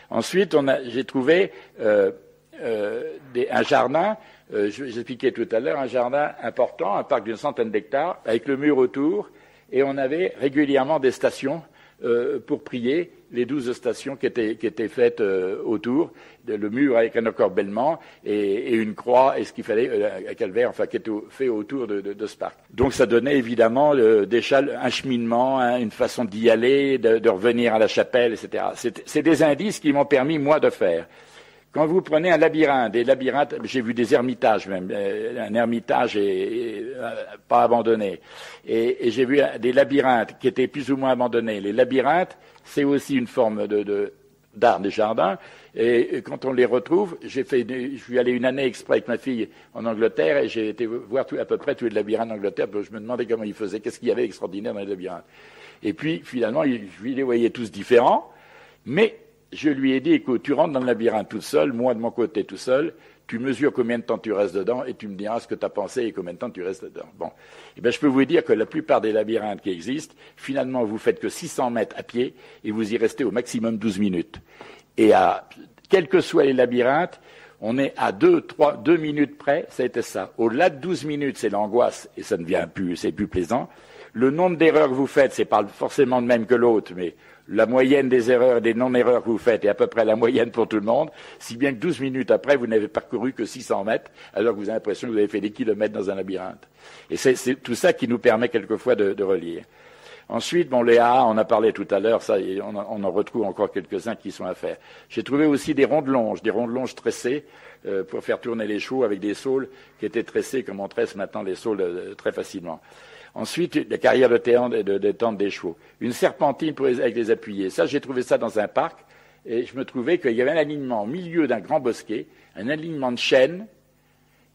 Ensuite, j'ai trouvé, un jardin, j'expliquais tout à l'heure, un jardin important, un parc d'une 100aine d'hectares, avec le mur autour, et on avait régulièrement des stations, pour prier, les 12 stations qui étaient faites autour, le mur avec un encorbellement et une croix et ce qu'il fallait, un calvaire, enfin, qui était fait autour de ce parc. Donc ça donnait évidemment un cheminement, une façon d'y aller, de revenir à la chapelle, etc. C'est des indices qui m'ont permis, moi, de faire. Quand vous prenez un labyrinthe, j'ai vu des ermitages même, un ermitage pas abandonné, et j'ai vu des labyrinthes qui étaient plus ou moins abandonnés. Les labyrinthes, c'est aussi une forme d'art des jardins, et quand on les retrouve, je suis allé une année exprès avec ma fille en Angleterre, et j'ai été voir à peu près tous les labyrinthes d'Angleterre, parce que je me demandais comment ils faisaient, qu'est-ce qu'il y avait d'extraordinaire dans les labyrinthes. Et puis, finalement, je les voyais tous différents, mais je lui ai dit, écoute, tu rentres dans le labyrinthe tout seul, moi de mon côté tout seul, tu mesures combien de temps tu restes dedans et tu me diras ce que tu as pensé et combien de temps tu restes dedans. Bon, eh bien, je peux vous dire que la plupart des labyrinthes qui existent, finalement, vous faites que 600 mètres à pied et vous y restez au maximum 12 minutes. Et quels que soient les labyrinthes, on est à 2 minutes près, ça a été ça. Au-delà de 12 minutes, c'est l'angoisse et ça ne vient plus, c'est plus plaisant. Le nombre d'erreurs que vous faites, c'est pas forcément le même que l'autre, mais la moyenne des erreurs et des non-erreurs que vous faites est à peu près la moyenne pour tout le monde, si bien que 12 minutes après, vous n'avez parcouru que 600 mètres, alors que vous avez l'impression que vous avez fait des kilomètres dans un labyrinthe. Et c'est tout ça qui nous permet quelquefois de relire. Ensuite, bon, les AA, on a parlé tout à l'heure, ça, et on en retrouve encore quelques-uns qui sont à faire. J'ai trouvé aussi des rondelonges tressées, pour faire tourner les chevaux avec des saules qui étaient tressés, comme on tresse maintenant les saules très facilement. Ensuite, la carrière de tente des chevaux. Une serpentine avec les appuyés. Ça, j'ai trouvé ça dans un parc, et je me trouvais qu'il y avait un alignement au milieu d'un grand bosquet, un alignement de chênes,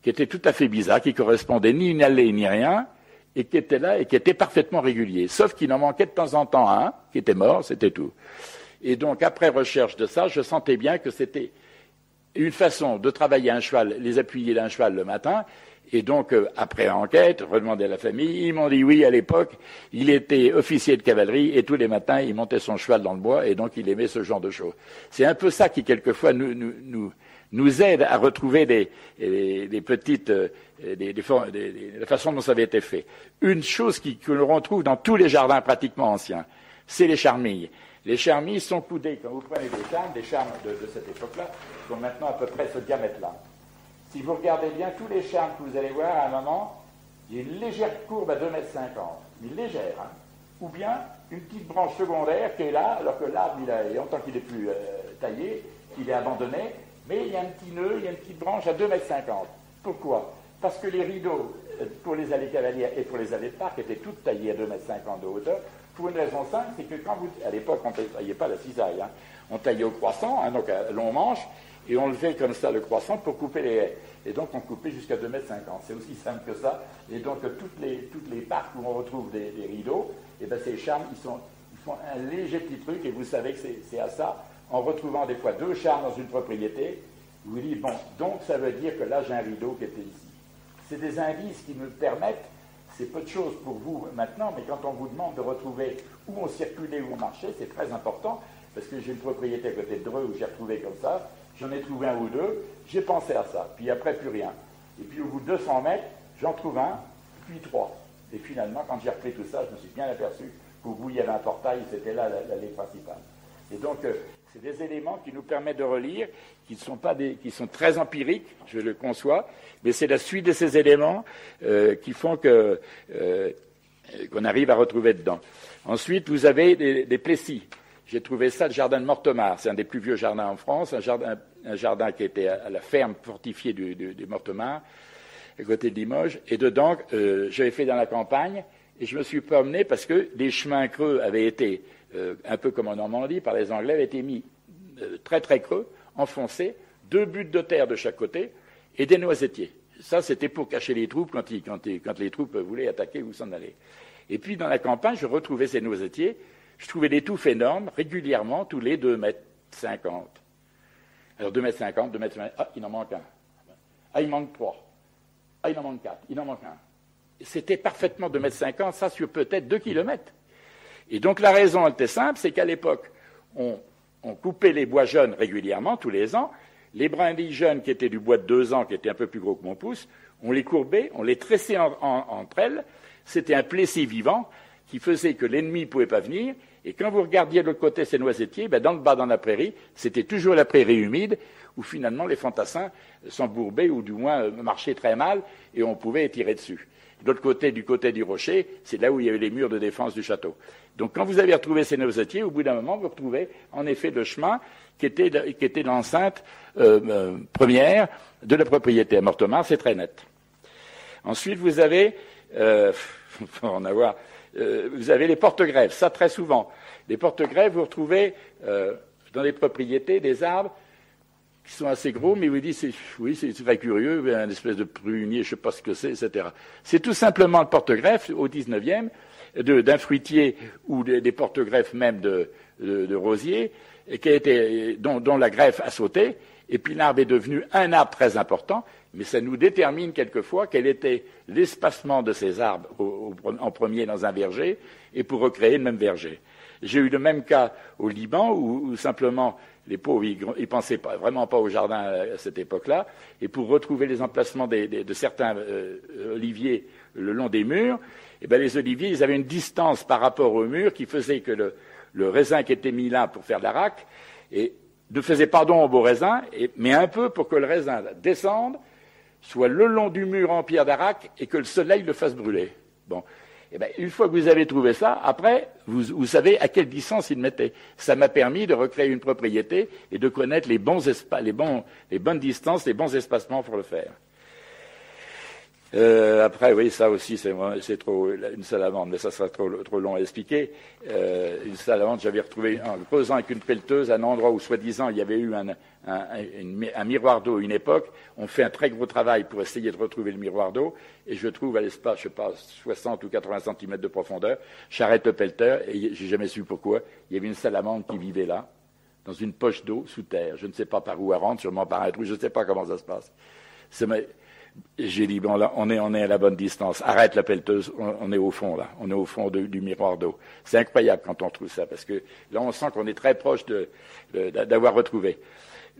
qui était tout à fait bizarre, qui correspondait ni une allée ni rien, et qui était là, et qui était parfaitement régulier. Sauf qu'il en manquait de temps en temps un, qui était mort, c'était tout. Et donc, après recherche de ça, je sentais bien que c'était une façon de travailler un cheval, les appuyer d'un cheval le matin. Et donc, après enquête, redemander à la famille, ils m'ont dit oui, à l'époque, il était officier de cavalerie et tous les matins, il montait son cheval dans le bois et donc il aimait ce genre de choses. C'est un peu ça qui, quelquefois, nous aide à retrouver la façon dont ça avait été fait. Une chose que l'on retrouve dans tous les jardins pratiquement anciens, c'est les charmilles. Les charmilles sont coudées. Quand vous prenez des charmes de cette époque-là, sont maintenant à peu près ce diamètre-là. Si vous regardez bien, tous les charmes que vous allez voir, à un moment, il y a une légère courbe à 2,50 m, une légère, hein, ou bien une petite branche secondaire qui est là, alors que l'arbre, il y a longtemps qu'il n'est plus taillé, qu'il est abandonné, mais il y a un petit nœud, il y a une petite branche à 2,50 m. Pourquoi? Parce que les rideaux pour les allées cavalières et pour les allées de parc étaient toutes taillées à 2,50 m de hauteur, pour une raison simple, c'est que quand vous... À l'époque, on ne taillait pas la cisaille, hein, on taillait au croissant, hein, donc à long manche, et on levait comme ça le croissant pour couper les haies. Et donc on coupait jusqu'à 2,50 m. C'est aussi simple que ça. Et donc toutes les parcs où on retrouve des rideaux, et ben ces charmes, ils font un léger petit truc. Et vous savez que c'est à ça, en retrouvant des fois 2 charmes dans une propriété, Il vous dit, bon, donc ça veut dire que là, j'ai un rideau qui était ici. C'est des indices qui me permettent, c'est peu de choses pour vous maintenant, mais quand on vous demande de retrouver où on circulait, où on marchait, c'est très important, parce que j'ai une propriété à côté de Dreux où j'ai retrouvé comme ça, j'en ai trouvé un ou deux, j'ai pensé à ça, puis après plus rien. Et puis au bout de 200 mètres, j'en trouve un, puis trois. Et finalement, quand j'ai repris tout ça, je me suis bien aperçu qu'au bout, il y avait un portail, c'était là l'allée principale. Et donc, c'est des éléments qui nous permettent de relire, qui sont très empiriques, je le conçois, mais c'est la suite de ces éléments qui font que qu'on arrive à retrouver dedans. Ensuite, vous avez des plessis. J'ai trouvé ça, le jardin de Mortemart. C'est un des plus vieux jardins en France, un jardin qui était à la ferme fortifiée du Mortemart, à côté de Limoges. Et dedans, j'avais fait dans la campagne, et je me suis promené parce que des chemins creux avaient été, un peu comme en Normandie, par les Anglais, avaient été mis très très creux, enfoncés, 2 buttes de terre de chaque côté, et des noisetiers. Ça, c'était pour cacher les troupes quand les troupes voulaient attaquer ou s'en aller. Et puis, dans la campagne, je retrouvais ces noisetiers. Je trouvais des touffes énormes, régulièrement, tous les 2,50 m. Alors 2,50 m, 2,50 m, ah, il en manque un. Ah, il manque 3. Ah, il en manque 4. Il en manque un. C'était parfaitement 2,50 m, ça sur peut-être 2 km. Et donc la raison, elle était simple, c'est qu'à l'époque, on coupait les bois jeunes régulièrement, tous les ans. Les brindilles jeunes qui étaient du bois de 2 ans, qui étaient un peu plus gros que mon pouce, on les courbait, on les tressait entre elles. C'était un plessis vivant qui faisait que l'ennemi ne pouvait pas venir, et quand vous regardiez de l'autre côté ces noisetiers, ben dans le bas, dans la prairie, c'était toujours la prairie humide, où finalement les fantassins s'embourbaient, ou du moins marchaient très mal, et on pouvait tirer dessus. De l'autre côté, du rocher, c'est là où il y avait les murs de défense du château. Donc quand vous avez retrouvé ces noisetiers, au bout d'un moment, vous retrouvez en effet le chemin qui était l'enceinte première de la propriété à Mortemart, c'est très net. Ensuite, vous avez, pour en avoir... vous avez les porte-grèves, ça très souvent. Les porte-grèves, vous retrouvez dans les propriétés des arbres qui sont assez gros, mais vous dites, oui, c'est très curieux, une espèce de prunier, je ne sais pas ce que c'est, etc. C'est tout simplement le porte-greffe au 19e, d'un fruitier ou des porte-greffes même de rosiers, dont la greffe a sauté, et puis l'arbre est devenu un arbre très important, mais ça nous détermine quelquefois quel était l'espacement de ces arbres en premier dans un verger et pour recréer le même verger. J'ai eu le même cas au Liban où simplement les pauvres, ils pensaient pas, vraiment pas au jardin à cette époque-là, et pour retrouver les emplacements de certains oliviers le long des murs, eh ben les oliviers, ils avaient une distance par rapport aux murs qui faisait que le raisin qui était mis là pour faire l'arac ne faisait pas d'ombre au raisin, mais un peu pour que le raisin descende, soit le long du mur en pierre d'arac et que le soleil le fasse brûler. Bon. Eh bien, une fois que vous avez trouvé ça, après, vous savez à quelle distance il mettait. Ça m'a permis de recréer une propriété et de connaître les bonnes distances, les bons espacements pour le faire. Après, oui, ça aussi, c'est trop une salamandre, mais ça sera trop long à expliquer. Une salamandre, j'avais retrouvé en creusant avec une pelleteuse un endroit où, soi-disant, il y avait eu un miroir d'eau à une époque. On fait un très gros travail pour essayer de retrouver le miroir d'eau, et je trouve à l'espace, je ne sais pas, 60 ou 80 cm de profondeur. J'arrête le pelleteur, et j'ai jamais su pourquoi. Il y avait une salamandre qui vivait là, dans une poche d'eau sous terre. Je ne sais pas par où elle rentre, sûrement par un trou, je ne sais pas comment ça se passe. J'ai dit, bon, là, on est à la bonne distance. Arrête la pelleteuse, on est au fond, là. On est au fond du miroir d'eau. C'est incroyable quand on trouve ça, parce que là, on sent qu'on est très proche d'avoir retrouvé.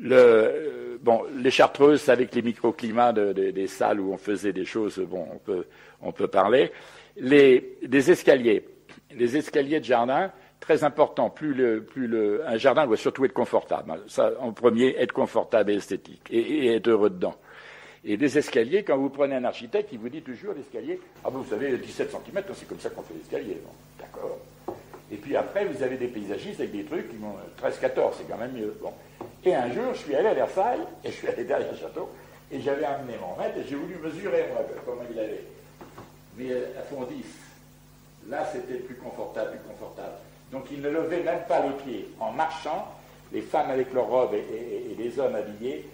Les chartreuses, avec les microclimats des salles où on faisait des choses, bon, on peut parler. Les escaliers. Les escaliers de jardin, très important. Un jardin doit surtout être confortable. Ça, en premier, être confortable et esthétique, et être heureux dedans. Et les escaliers, quand vous prenez un architecte, il vous dit toujours l'escalier, ah ben vous savez, 17 cm, c'est comme ça qu'on fait l'escalier. Bon, d'accord. Et puis après, vous avez des paysagistes avec des trucs qui vont 13-14, c'est quand même mieux. Bon. Et un jour, je suis allé à Versailles, et je suis allé derrière le château, et j'avais amené mon maître, et j'ai voulu mesurer, moi, comment il allait. Mais à fond 10, là, c'était plus confortable. Donc il ne levait même pas les pieds. En marchant, les femmes avec leurs robes et les hommes habillés,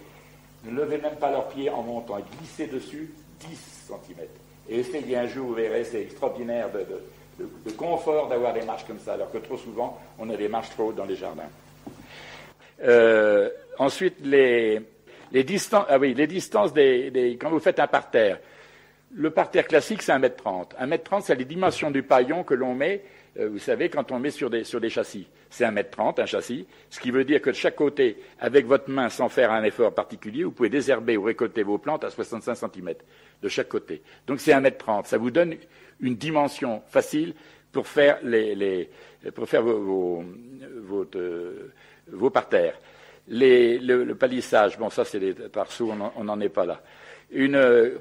ne levez même pas leurs pieds en montant, et glissez dessus 10 cm. Et essayez un jour, vous verrez, c'est extraordinaire de confort d'avoir des marches comme ça, alors que trop souvent, on a des marches trop hautes dans les jardins. Ensuite, Les distances, quand vous faites un parterre, le parterre classique, c'est 1,30 m. 1,30 m, c'est les dimensions du paillon que l'on met, vous savez, quand on met sur des châssis. C'est 1,30 m, un châssis, ce qui veut dire que de chaque côté, avec votre main, sans faire un effort particulier, vous pouvez désherber ou récolter vos plantes à 65 cm, de chaque côté. Donc c'est 1,30 m. Ça vous donne une dimension facile pour faire, vos parterres. Le palissage, bon, ça c'est des tarceaux, on n'en est pas là.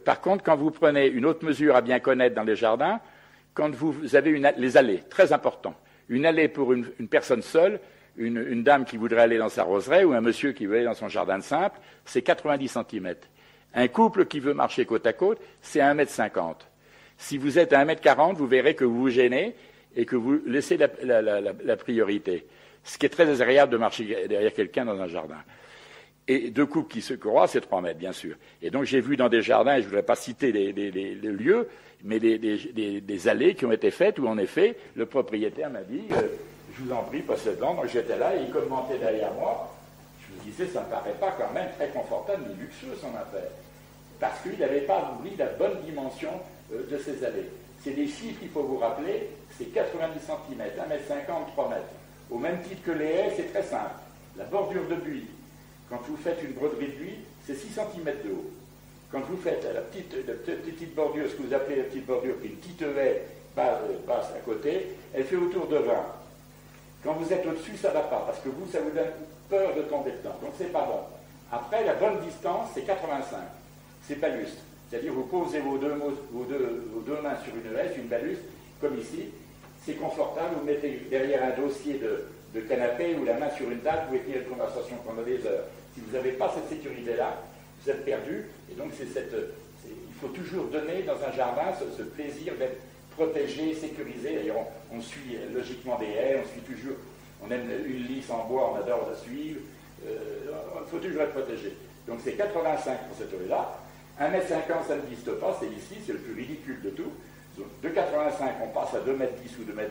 Par contre, quand vous prenez une autre mesure à bien connaître dans les jardins, quand vous avez les allées, très important. Une allée pour une personne seule, une dame qui voudrait aller dans sa roseraie ou un monsieur qui veut aller dans son jardin de simple, c'est 90 cm. Un couple qui veut marcher côte à côte, c'est 1,50 m. Si vous êtes à 1,40 m, vous verrez que vous vous gênez et que vous laissez la priorité. Ce qui est très désagréable de marcher derrière quelqu'un dans un jardin. Et deux couples qui se croisent, c'est 3 mètres, bien sûr. Et donc j'ai vu dans des jardins, et je ne voudrais pas citer les lieux, mais des allées qui ont été faites où en effet le propriétaire m'a dit « je vous en prie, passez dedans ». Donc j'étais là et il commentait derrière moi. Je me disais « ça ne me paraît pas quand même très confortable ni luxueux son affaire ». Parce qu'il n'avait pas oublié la bonne dimension de ces allées. C'est des chiffres qu'il faut vous rappeler, c'est 90 cm, 1,50 m, 3 mètres. Au même titre que les haies, c'est très simple. La bordure de buis, quand vous faites une broderie de buis, c'est 6 cm de haut. Quand vous faites la petite bordure, ce que vous appelez la petite bordure, puis une petite haie passe à côté, elle fait autour de 20. Quand vous êtes au-dessus, ça ne va pas, parce que vous, ça vous donne peur de tomber dedans. Donc c'est pas bon. Après, la bonne distance, c'est 85. C'est balustre. C'est-à-dire vous posez vos deux mains sur une haie, une balustre, comme ici. C'est confortable, vous mettez derrière un dossier de canapé ou la main sur une table, vous pouvez tenir une conversation pendant des heures. Si vous n'avez pas cette sécurité-là, vous êtes perdu. Et donc, il faut toujours donner dans un jardin ce plaisir d'être protégé, sécurisé. D'ailleurs, on suit logiquement des haies, on suit toujours, on aime une lisse en bois, on adore la suivre. Il faut toujours être protégé. Donc, c'est 85 pour cette haie-là. 1,50 m, ça n'existe pas, c'est ici, c'est le plus ridicule de tout. Donc, de 85, on passe à 2,10 m ou 2,20 m,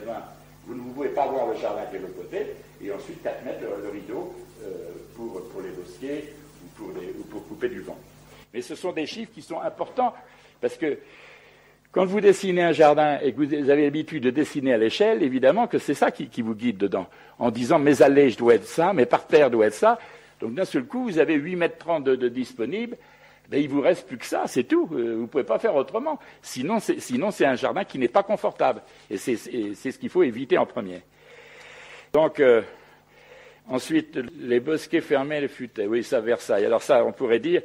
vous ne pouvez pas voir le jardin qui est de l'autre côté, et ensuite 4 mètres le rideau pour les dossiers ou pour couper du vent. Mais ce sont des chiffres qui sont importants, parce que quand vous dessinez un jardin et que vous avez l'habitude de dessiner à l'échelle, évidemment que c'est ça qui vous guide dedans, en disant mes allées, je dois être ça, mes parterres doivent être ça. Donc d'un seul coup, vous avez 8,30 m de disponible. Ben, il vous reste plus que ça, c'est tout. Vous ne pouvez pas faire autrement. Sinon, c'est un jardin qui n'est pas confortable. Et c'est ce qu'il faut éviter en premier. Donc, ensuite, les bosquets fermés, les futaies. Oui, ça, Versailles. Alors ça, on pourrait dire,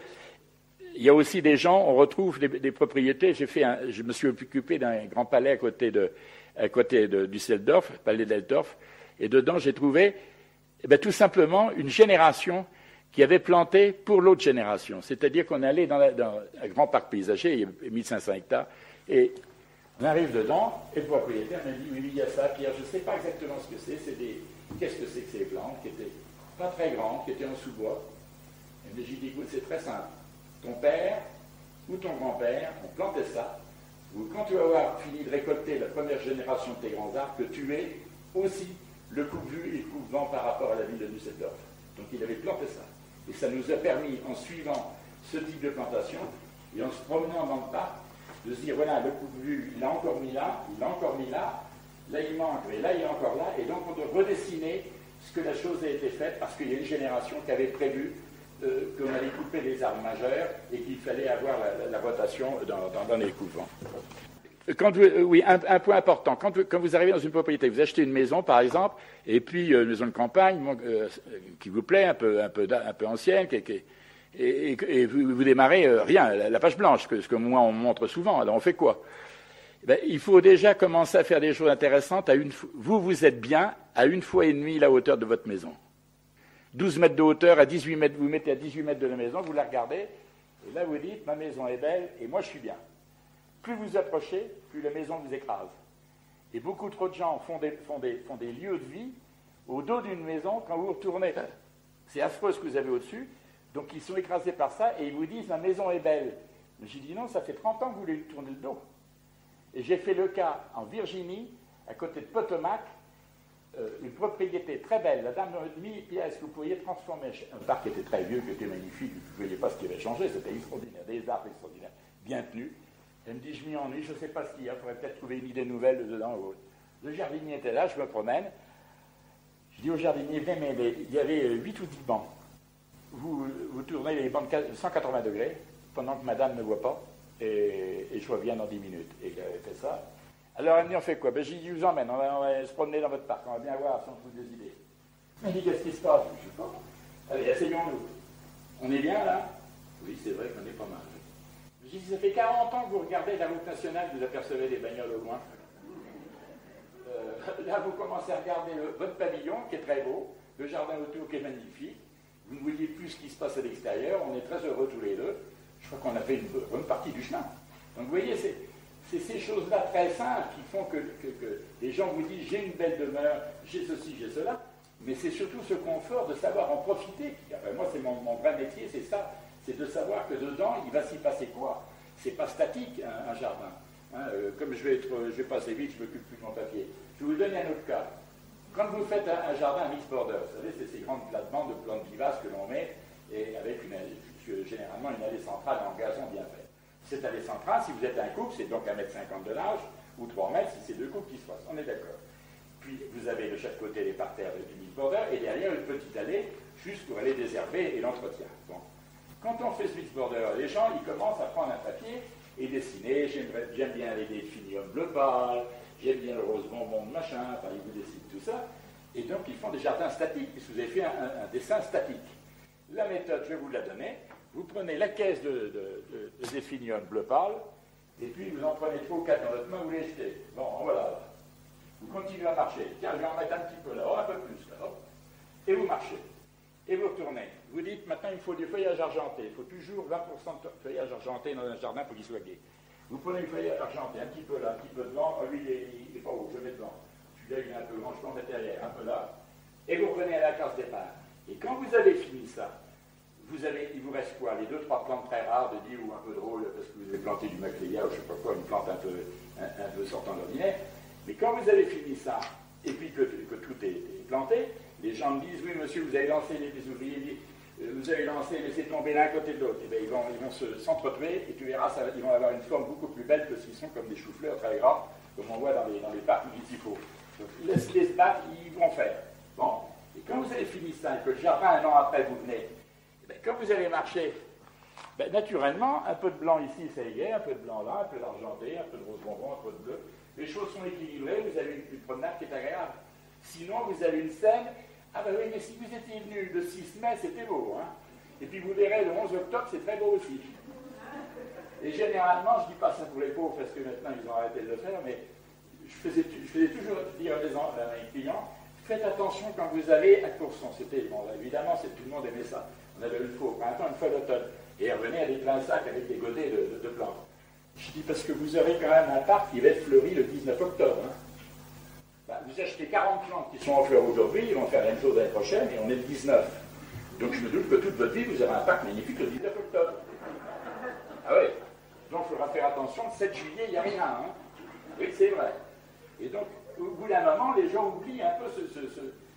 il y a aussi des gens, on retrouve des propriétés. Je me suis occupé d'un grand palais à côté de Düsseldorf, palais d'Eltorf. Et dedans, j'ai trouvé tout simplement une génération qui avait planté pour l'autre génération. C'est-à-dire qu'on allait dans un grand parc paysager, il y a 1500 hectares, et on arrive dedans, et le propriétaire m'a dit, oui, il y a ça, Pierre, je ne sais pas exactement ce que c'est qu'est-ce que c'est que ces plantes, qui étaient pas très grandes, qui étaient en sous-bois. Et j'ai dit, écoute, c'est très simple. Ton père ou ton grand-père, on plantait ça, ou quand tu vas avoir fini de récolter la première génération de tes grands arbres, que tu aies aussi le coupe-vue et le coupe-vent par rapport à la ville de Düsseldorf. Donc il avait planté ça. Et ça nous a permis, en suivant ce type de plantation, et en se promenant dans le parc, de se dire, voilà, le coup de vue, il l'a encore mis là, il l'a encore mis là, là il manque, et là il est encore là, et donc on doit redessiner ce que la chose a été faite, parce qu'il y a une génération qui avait prévu qu'on allait couper les arbres majeurs, et qu'il fallait avoir la rotation dans les couvents. Un point important, quand vous arrivez dans une propriété, vous achetez une maison par exemple, et puis une maison de campagne qui vous plaît, un peu ancienne, et vous démarrez rien, la page blanche, ce que moi on montre souvent, alors on fait quoi? Il faut déjà commencer à faire des choses intéressantes, vous êtes bien à 1,5 fois la hauteur de votre maison. 12 mètres de hauteur, à 18 mètres, vous mettez à 18 mètres de la maison, vous la regardez, et là vous dites, ma maison est belle et moi je suis bien. Plus vous approchez, plus la maison vous écrase. Et beaucoup trop de gens font des lieux de vie au dos d'une maison. Quand vous retournez, c'est affreux ce que vous avez au-dessus. Donc ils sont écrasés par ça et ils vous disent « ma maison est belle ». J'ai dit « non, ça fait 30 ans que vous lui tournez le dos ». Et j'ai fait le cas en Virginie, à côté de Potomac, une propriété très belle, la dame demi-pièce que vous pourriez transformer, un parc qui était très vieux, qui était magnifique, vous ne voyez pas ce qui avait changé, c'était extraordinaire, des arbres extraordinaires, bien tenus. Elle me dit, je m'y ennuie, je ne sais pas ce qu'il y a, il faudrait peut-être trouver une idée nouvelle dedans. Le jardinier était là, je me promène, je dis au jardinier, venez m'aider, il y avait 8 ou 10 bancs. Vous tournez les bancs de 180 degrés, pendant que madame ne voit pas, et je reviens dans 10 minutes. Et il avait fait ça. Alors elle me dit, on fait quoi? Ben, j'ai dit, je vous emmène, on va se promener dans votre parc, on va bien voir si on trouve des idées. Elle me dit, qu'est-ce qui se passe? Je ne sais pas. Allez, asseyons-nous. On est bien là? Oui, c'est vrai qu'on est pas mal. J'ai dit, ça fait 40 ans que vous regardez la route nationale, vous apercevez les bagnoles au loin. Là, vous commencez à regarder votre pavillon, qui est très beau, le jardin autour qui est magnifique. Vous ne voyez plus ce qui se passe à l'extérieur, on est très heureux tous les deux. Je crois qu'on a fait une bonne partie du chemin. Donc vous voyez, c'est ces choses-là très simples qui font que les gens vous disent « j'ai une belle demeure, j'ai ceci, j'ai cela ». Mais c'est surtout ce confort de savoir en profiter. Enfin, moi, c'est mon vrai métier, c'est ça. C'est de savoir que dedans, il va s'y passer quoi? C'est pas statique, un jardin. Comme je vais passer vite, je ne m'occupe plus de mon papier. Je vais vous donner un autre cas. Quand vous faites un jardin mix-border, vous savez, c'est ces grandes plates-bandes de plantes vivaces que l'on met, et avec généralement une allée centrale en gazon bien faite. Cette allée centrale, si vous êtes un couple, c'est donc 1,50 m de large, ou 3 mètres, si c'est deux couples qui se passent. On est d'accord. Puis vous avez de chaque côté les parterres du mix-border, et derrière une petite allée, juste pour aller désherber et l'entretien. Bon. Quand on fait ce mix-border, les gens, ils commencent à prendre un papier et dessiner. J'aime bien les delphiniums bleu pâle, j'aime bien le rose bonbon de machin, enfin, ils vous dessinent tout ça. Et donc, ils font des jardins statiques, puisque vous avez fait un dessin statique. La méthode, je vais vous la donner. Vous prenez la caisse de delphinium bleu pâle, et puis vous en prenez 3 ou 4 dans votre main, vous les jetez. Bon, voilà. Vous continuez à marcher. Tiens, je vais en mettre un petit peu là, un peu plus là. Hop. Et vous marchez. Et vous retournez. Vous dites, maintenant, il faut du feuillage argenté. Il faut toujours 20% de feuillage argenté dans un jardin pour qu'il soit gai. Vous prenez du feuillage argenté, un petit peu là, un petit peu devant. Oh, lui, il n'est pas haut, je mets devant. Celui-là, il est un peu grand, je m'en mets derrière, un peu là. Et vous revenez à la case départ. Et quand vous avez fini ça, il vous reste quoi? Les 2-3 plantes très rares de 10 ou un peu drôles, parce que vous avez planté du macléa ou je ne sais pas quoi, une plante un peu sortant de l'ordinaire. Mais quand vous avez fini ça, et puis que tout est planté, les gens me disent, oui monsieur, vous avez lancé les ouvriers, vous avez lancé, laissez tomber l'un côté de l'autre. Et bien ils vont s'entretuer et tu verras, ils vont avoir une forme beaucoup plus belle que s'ils sont comme des choux-fleurs très gras, comme on voit dans les parcs municipaux. Donc laissez-les se battre, ils vont faire. Bon, et quand vous avez fini ça, et que le jardin un an après vous venez, et bien, quand vous allez marcher, ben, naturellement, un peu de blanc ici, ça y est, un peu de blanc là, un peu d'argenté, un peu de rose bonbon, un peu de bleu. Les choses sont équilibrées, vous avez une promenade qui est agréable. Sinon, vous avez une scène. Ah ben oui, mais si vous étiez venu le 6 mai, c'était beau, hein. Et puis vous verrez, le 11 octobre, c'est très beau aussi. Et généralement, je ne dis pas ça pour les pauvres, parce que maintenant, ils ont arrêté de le faire, mais je faisais toujours dire à mes clients, faites attention quand vous allez à Courson. C'était, bon, évidemment, tout le monde aimait ça. On avait une fois au printemps, une fois l'automne. Et revenez à des pleins sacs avec des godets de plantes. Je dis, parce que vous aurez quand même un parc qui va être fleuri le 19 octobre, hein. Bah, vous achetez 40 plantes qui sont en fleurs aujourd'hui, ils vont faire la même chose l'année prochaine, et on est le 19. Donc je me doute que toute votre vie, vous aurez un parc magnifique le 19 octobre. Ah oui. Donc il faudra faire attention, le 7 juillet, il n'y a rien, hein. Oui, c'est vrai. Et donc, au bout d'un moment, les gens oublient un peu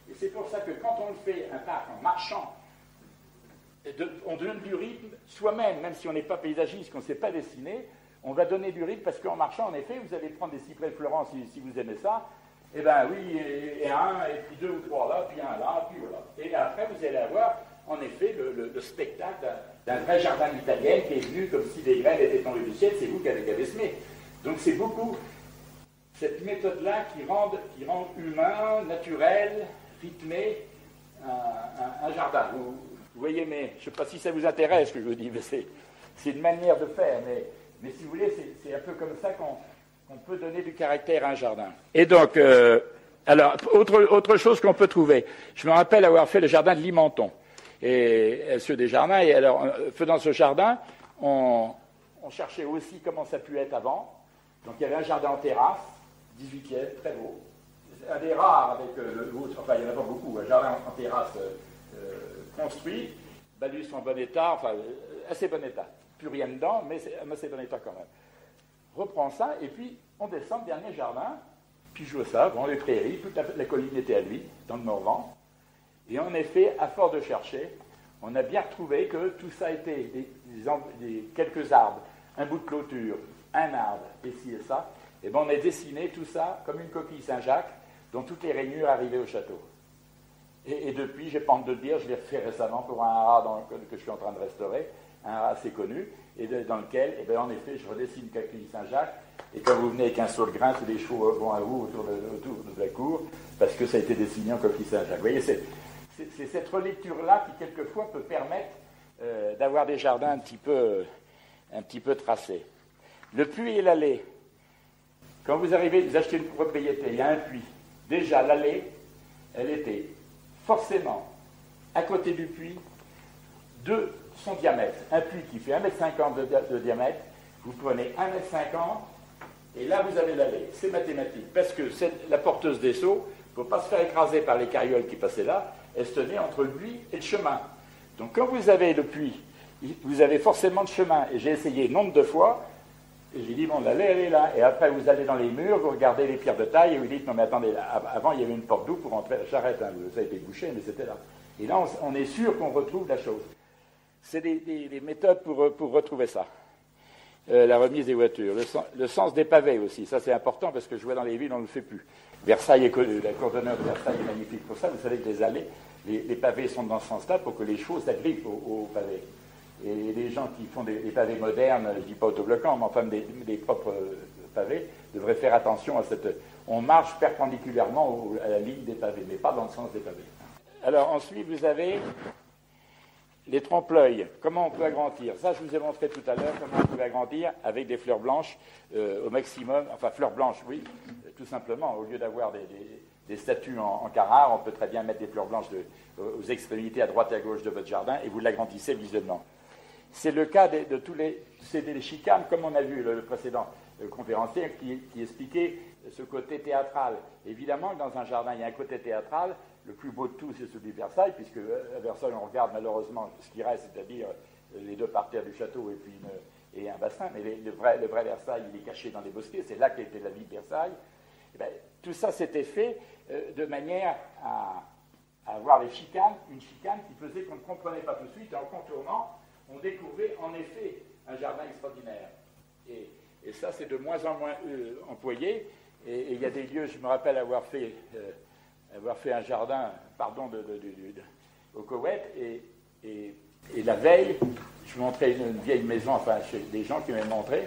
Et c'est pour ça que quand on fait un parc en marchant, on donne du rythme soi-même, même si on n'est pas paysagiste, qu'on ne sait pas dessiner, on va donner du rythme, parce qu'en marchant, en effet, vous allez prendre des cyprès fleurants si vous aimez ça, et eh bien oui, et un, et puis 2 ou 3 là, puis un là, puis voilà. Et après, vous allez avoir, en effet, le spectacle d'un vrai jardin italien qui est venu comme si des graines étaient tombées du ciel, c'est vous qui avez semé. Donc c'est beaucoup cette méthode-là qui rend humain, naturel, rythmé, un jardin. Vous voyez, mais je ne sais pas si ça vous intéresse ce que je vous dis, mais c'est une manière de faire, mais si vous voulez, c'est un peu comme ça qu'on peut donner du caractère à un jardin. Et donc, alors, autre chose qu'on peut trouver. Je me rappelle avoir fait le jardin de Limenton, et ceux des jardins. Et alors, dans ce jardin, on cherchait aussi comment ça pu être avant. Donc, il y avait un jardin en terrasse, 18e, très beau. Un des rares avec le vôtre, enfin, il n'y en a pas beaucoup, un jardin en terrasse construit, balustre en bon état, enfin, assez bon état. Plus rien dedans, mais assez bon état quand même. Reprend ça, et puis on descend, dernier jardin, Puis je jouais ça, dans les prairies, toute la colline était à lui, dans le Morvan. Et en effet, à force de chercher, on a bien retrouvé que tout ça était quelques arbres, un bout de clôture, un arbre, et ci et ça. Et bien on a dessiné tout ça comme une coquille Saint-Jacques, dont toutes les rainures arrivaient au château. Et depuis, j'ai pas honte de le dire, je l'ai refait récemment pour un haras que je suis en train de restaurer, un haras assez connu, et dans lequel, et bien en effet, je redessine une coquille Saint-Jacques. Et quand vous venez avec un saut de grain, tous les chevaux vont à vous autour de la cour, parce que ça a été dessiné en coquille Saint-Jacques. Vous voyez, c'est cette relecture-là qui, quelquefois, peut permettre d'avoir des jardins un petit peu tracés. Le puits et l'allée. Quand vous arrivez, vous achetez une propriété, il y a un puits. Déjà, l'allée, elle était forcément à côté du puits de son diamètre. Un puits qui fait 1,50 m de diamètre, vous prenez 1,50 m, et là, vous avez l'allée. C'est mathématique. Parce que la porteuse des seaux, il ne faut pas se faire écraser par les carrioles qui passaient là. Elle se tenait entre le puits et le chemin. Donc, quand vous avez le puits, vous avez forcément le chemin. Et j'ai essayé nombre de fois. Et j'ai dit, bon, l'allée, elle est là. Et après, vous allez dans les murs, vous regardez les pierres de taille et vous dites, non, mais attendez, là, avant, il y avait une porte d'eau pour entrer. J'arrête, hein, ça a été bouché, mais c'était là. Et là, on est sûr qu'on retrouve la chose. C'est des méthodes pour retrouver ça. La remise des voitures, le sens des pavés aussi, ça c'est important parce que je vois dans les villes, on ne le fait plus. Versailles est connue, la cour d'honneur de Versailles est magnifique pour ça, vous savez que les allées, les pavés sont dans ce sens-là pour que les chevaux s'agrippent aux pavés. Et les gens qui font des pavés modernes, je ne dis pas autobloquants, mais enfin des propres pavés, devraient faire attention à cette... On marche perpendiculairement à la ligne des pavés, mais pas dans le sens des pavés. Alors ensuite, vous avez... Les trompe-l'œil, comment on peut agrandir? Ça, je vous ai montré tout à l'heure comment on peut agrandir avec des fleurs blanches au maximum. Enfin, fleurs blanches, oui, tout simplement. Au lieu d'avoir des statues en carrare, on peut très bien mettre des fleurs blanches aux extrémités à droite et à gauche de votre jardin et vous l'agrandissez visuellement. C'est le cas de tous les... C'est des chicanes, comme on a vu le précédent conférencier qui expliquait ce côté théâtral. Évidemment, dans un jardin, il y a un côté théâtral. Le plus beau de tout, c'est celui de Versailles, puisque à Versailles, on regarde malheureusement ce qui reste, c'est-à-dire les deux parterres du château et puis un bassin. Mais le vrai Versailles, il est caché dans les bosquets. C'est là qu'était la vie de Versailles. Et bien, tout ça, c'était fait de manière à avoir les chicanes, une chicane qui faisait qu'on ne comprenait pas tout de suite. Et en contournant, on découvrait en effet un jardin extraordinaire. Et ça, c'est de moins en moins employé. Et il y a des lieux, je me rappelle avoir fait un jardin, pardon, au Koweït, et la veille, je montrais une vieille maison, enfin, des gens qui m'avaient montré,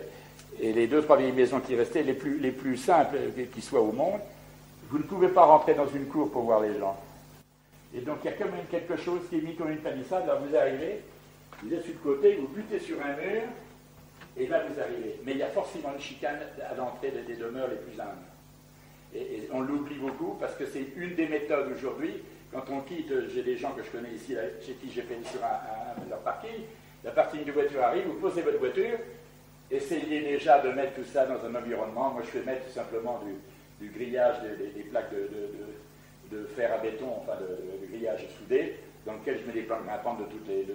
et les deux, trois vieilles maisons qui restaient, les plus simples qui soient au monde, vous ne pouvez pas rentrer dans une cour pour voir les gens. Et donc, il y a quand même quelque chose qui est mis comme une palissade, là, vous arrivez, vous êtes sur le côté, vous butez sur un mur, et là, vous arrivez. Mais il y a forcément une chicane à l'entrée des demeures les plus humbles. Et on l'oublie beaucoup parce que c'est une des méthodes aujourd'hui. Quand on quitte, j'ai des gens que je connais ici, chez qui j'ai fait sur leur parking. La parking de voiture arrive, vous posez votre voiture, essayez déjà de mettre tout ça dans un environnement. Moi, je fais mettre tout simplement du grillage, des plaques de fer à béton, enfin de grillage soudé, dans lequel je mets des plantes grimpantes de toutes les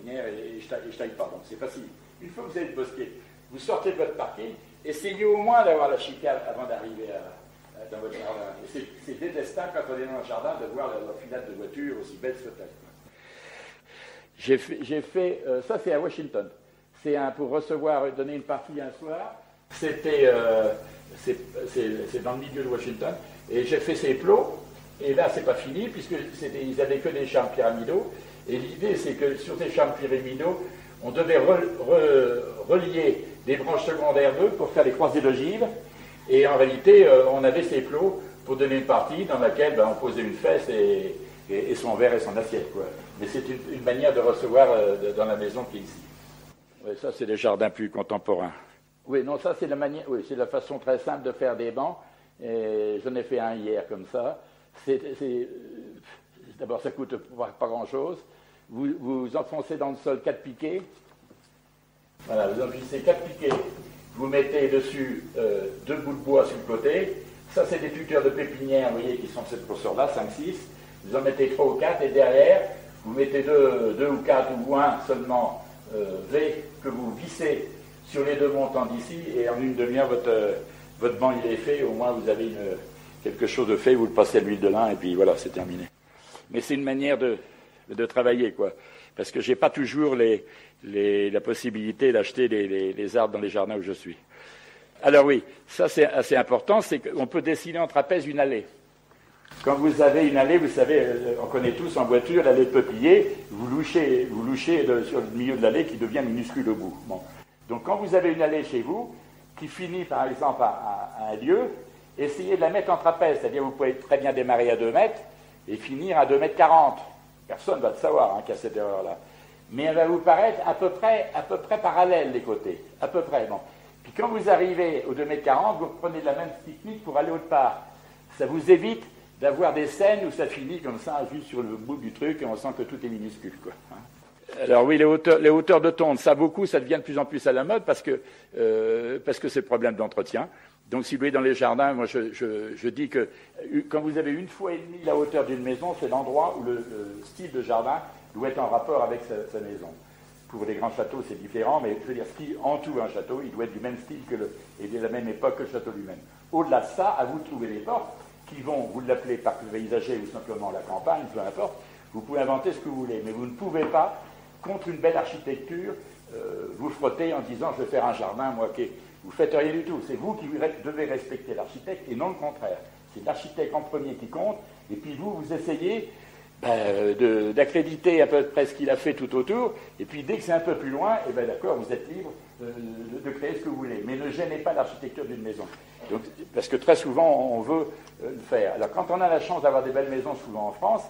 manières et je taille pas. Donc, c'est facile. Une fois que vous êtes bosqué, vous sortez de votre parking, essayez au moins d'avoir la chicane avant d'arriver dans votre jardin. C'est détestable quand on est dans un jardin de voir la filade de voiture aussi belle soit-elle. J'ai fait ça c'est à Washington. C'est pour recevoir, donner une partie un soir. C'est dans le milieu de Washington. Et j'ai fait ces plots. Et là, c'est pas fini puisque ils n'avaient que des charmes pyramidaux. Et l'idée, c'est que sur ces charmes pyramidaux, on devait relier des branches secondaires d'eux pour faire les croisées d'ogives. Et en réalité, on avait ces plots pour donner une partie dans laquelle on posait une fesse et son verre et son assiette, quoi. Mais c'est une manière de recevoir dans la maison qui est ici. Oui, ça, c'est les jardins plus contemporains. Oui, non, ça, c'est la manière. Oui, c'est la façon très simple de faire des bancs. Et j'en ai fait un hier comme ça. D'abord, ça coûte pas grand-chose. Vous enfoncez dans le sol 4 piquets. Voilà, vous enfoncez 4 piquets. Vous mettez dessus 2 bouts de bois sur le côté. Ça, c'est des tuteurs de pépinières, vous voyez, qui sont de cette grosseur-là, 5-6. Vous en mettez 3 ou 4, et derrière, vous mettez 2 ou 4 ou 1 seulement V que vous vissez sur les deux montants d'ici, et en une demi-heure, votre, votre banc il est fait, au moins vous avez quelque chose de fait, vous le passez à l'huile de lin et puis voilà, c'est terminé. Mais c'est une manière de travailler, quoi. Parce que je n'ai pas toujours la possibilité d'acheter les arbres dans les jardins où je suis. Alors oui, ça c'est assez important, c'est qu'on peut dessiner en trapèze une allée. Quand vous avez une allée, vous savez, on connaît tous en voiture, l'allée de peuplier, vous louchez sur le milieu de l'allée qui devient minuscule au bout. Bon. Donc quand vous avez une allée chez vous, qui finit par exemple à un lieu, essayez de la mettre en trapèze, c'est-à-dire vous pouvez très bien démarrer à 2 mètres et finir à 2,40 m. Personne ne va le savoir hein, qu'il y a cette erreur-là. Mais elle va vous paraître à peu près parallèle les côtés, à peu près. Bon. Puis quand vous arrivez aux 2,40 m, vous reprenez la même technique pour aller autre part. Ça vous évite d'avoir des scènes où ça finit comme ça, juste sur le bout du truc, et on sent que tout est minuscule, quoi. Alors oui, les hauteurs de tonte, ça beaucoup, ça devient de plus en plus à la mode, parce que c'est problème d'entretien. Donc si vous voyez dans les jardins, moi je dis que quand vous avez 1,5 fois la hauteur d'une maison, c'est l'endroit où le style de jardin doit être en rapport avec sa maison. Pour les grands châteaux, c'est différent, mais je veux dire, ce qui entoure un château, il doit être du même style et de la même époque que le château lui-même. Au-delà de ça, à vous de trouver les portes qui vont, vous l'appelez parc paysager ou simplement la campagne, peu importe, vous pouvez inventer ce que vous voulez, mais vous ne pouvez pas, contre une belle architecture, vous frotter en disant « je vais faire un jardin, moi, ok ». Vous ne faites rien du tout, c'est vous qui devez respecter l'architecte et non le contraire. C'est l'architecte en premier qui compte, et puis vous essayez d'accréditer à peu près ce qu'il a fait tout autour, et puis dès que c'est un peu plus loin, et ben d'accord, vous êtes libre de créer ce que vous voulez, mais ne gênez pas l'architecture d'une maison. Donc, parce que très souvent on veut le faire. Alors quand on a la chance d'avoir des belles maisons, souvent en France,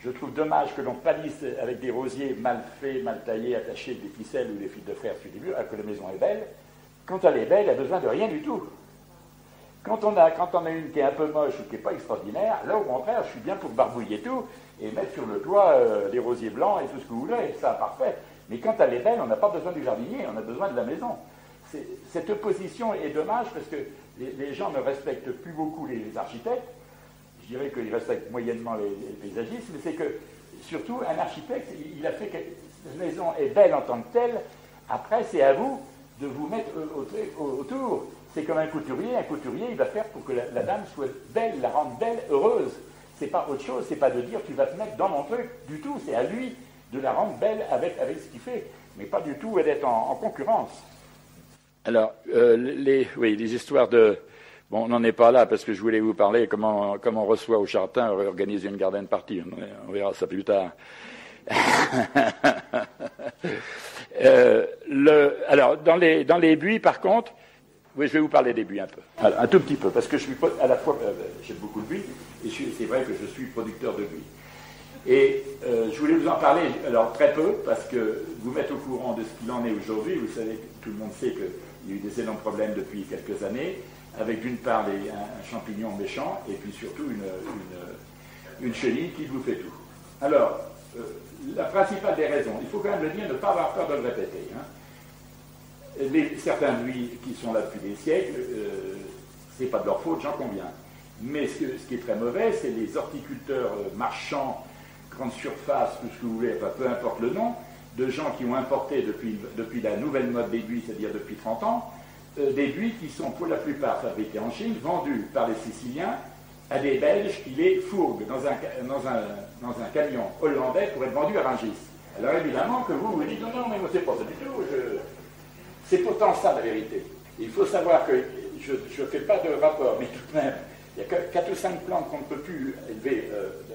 je trouve dommage que l'on palisse avec des rosiers mal faits, mal taillés, attachés avec des ficelles ou des fils de fer sur les murs, alors que la maison est belle. Quand elle est belle, elle a besoin de rien du tout. Quand on a une qui est un peu moche ou qui n'est pas extraordinaire, là au contraire, je suis bien pour barbouiller tout et mettre sur le toit des rosiers blancs et tout ce que vous voulez, ça parfait. Mais quand elle est belle, on n'a pas besoin du jardinier, on a besoin de la maison. Cette opposition est dommage parce que les gens ne respectent plus beaucoup les architectes. Je dirais qu'ils respectent moyennement les paysagistes, mais c'est que surtout un architecte, il a fait que cette maison est belle en tant que telle. Après, c'est à vous de vous mettre autour. C'est comme un couturier, il va faire pour que la dame soit belle, la rende belle, heureuse. C'est pas autre chose, c'est pas de dire tu vas te mettre dans mon truc du tout, c'est à lui de la rendre belle avec ce qu'il fait, mais pas du tout d'être en concurrence. Alors, les histoires de... Bon, on n'en est pas là parce que je voulais vous parler comment on reçoit au jardin, organiser une garden party, on verra ça plus tard. Alors, dans les buis, par contre... Oui, je vais vous parler des buis un peu. Alors, un tout petit peu, parce que je suis à la fois... J'aime beaucoup le buis, et c'est vrai que je suis producteur de buis. Et je voulais vous en parler, alors très peu, parce que vous mettre au courant de ce qu'il en est aujourd'hui, vous savez, tout le monde sait qu'il y a eu des énormes problèmes depuis quelques années, avec d'une part un champignon méchant, et puis surtout une chenille qui vous fait tout. Alors, la principale des raisons, il faut quand même le dire, ne pas avoir peur de le répéter, hein. Certains buis qui sont là depuis des siècles, c'est pas de leur faute, j'en conviens. Mais ce qui est très mauvais, c'est les horticulteurs marchands, grandes surfaces, tout ce que vous voulez, enfin, peu importe le nom, de gens qui ont importé depuis la nouvelle mode des buis, c'est-à-dire depuis 30 ans, des buis qui sont pour la plupart fabriqués en Chine, vendus par les Siciliens à des Belges qui les fourguent dans un camion hollandais pour être vendus à Rungis. Alors évidemment que vous dites non, mais moi c'est pas ça du tout, c'est pourtant ça la vérité. Il faut savoir que je ne fais pas de rapport, mais tout de même, il n'y a que 4 ou 5 plantes qu'on ne peut plus élever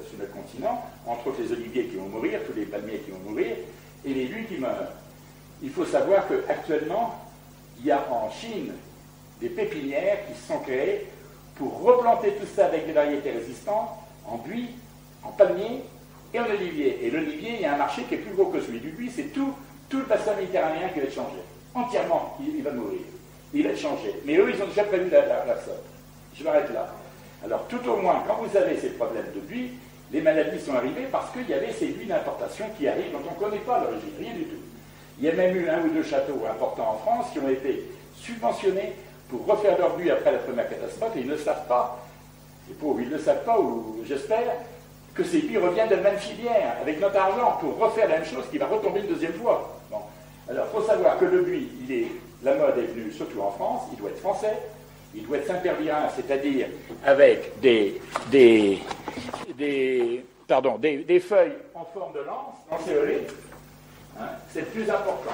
sur le continent, entre autres les oliviers qui vont mourir, tous les palmiers qui vont mourir, et les buis qui meurent. Il faut savoir qu'actuellement, il y a en Chine des pépinières qui se sont créées pour replanter tout ça avec des variétés résistantes, en buis, en palmier et en olivier. Et l'olivier, il y a un marché qui est plus gros que celui du buis, c'est tout le bassin méditerranéen qui va être changé. Entièrement, il va mourir, il va être changé. Mais eux, ils ont déjà prévu la sorte. Je m'arrête là. Alors, tout au moins, quand vous avez ces problèmes de buis, les maladies sont arrivées parce qu'il y avait ces buis d'importation qui arrivent dont on ne connaît pas l'origine, rien du tout. Il y a même eu 1 ou 2 châteaux importants en France qui ont été subventionnés pour refaire leurs buis après la première catastrophe et ils ne savent pas, les pauvres, ils ne savent pas, ou j'espère, que ces buis reviennent de la même filière, avec notre argent, pour refaire la même chose qui va retomber une deuxième fois. Bon. Alors, il faut savoir que le buis, la mode est venue surtout en France, il doit être français, Il doit être imperméable, c'est-à-dire avec des feuilles en forme de lance, lancéolées. Hein, c'est le plus important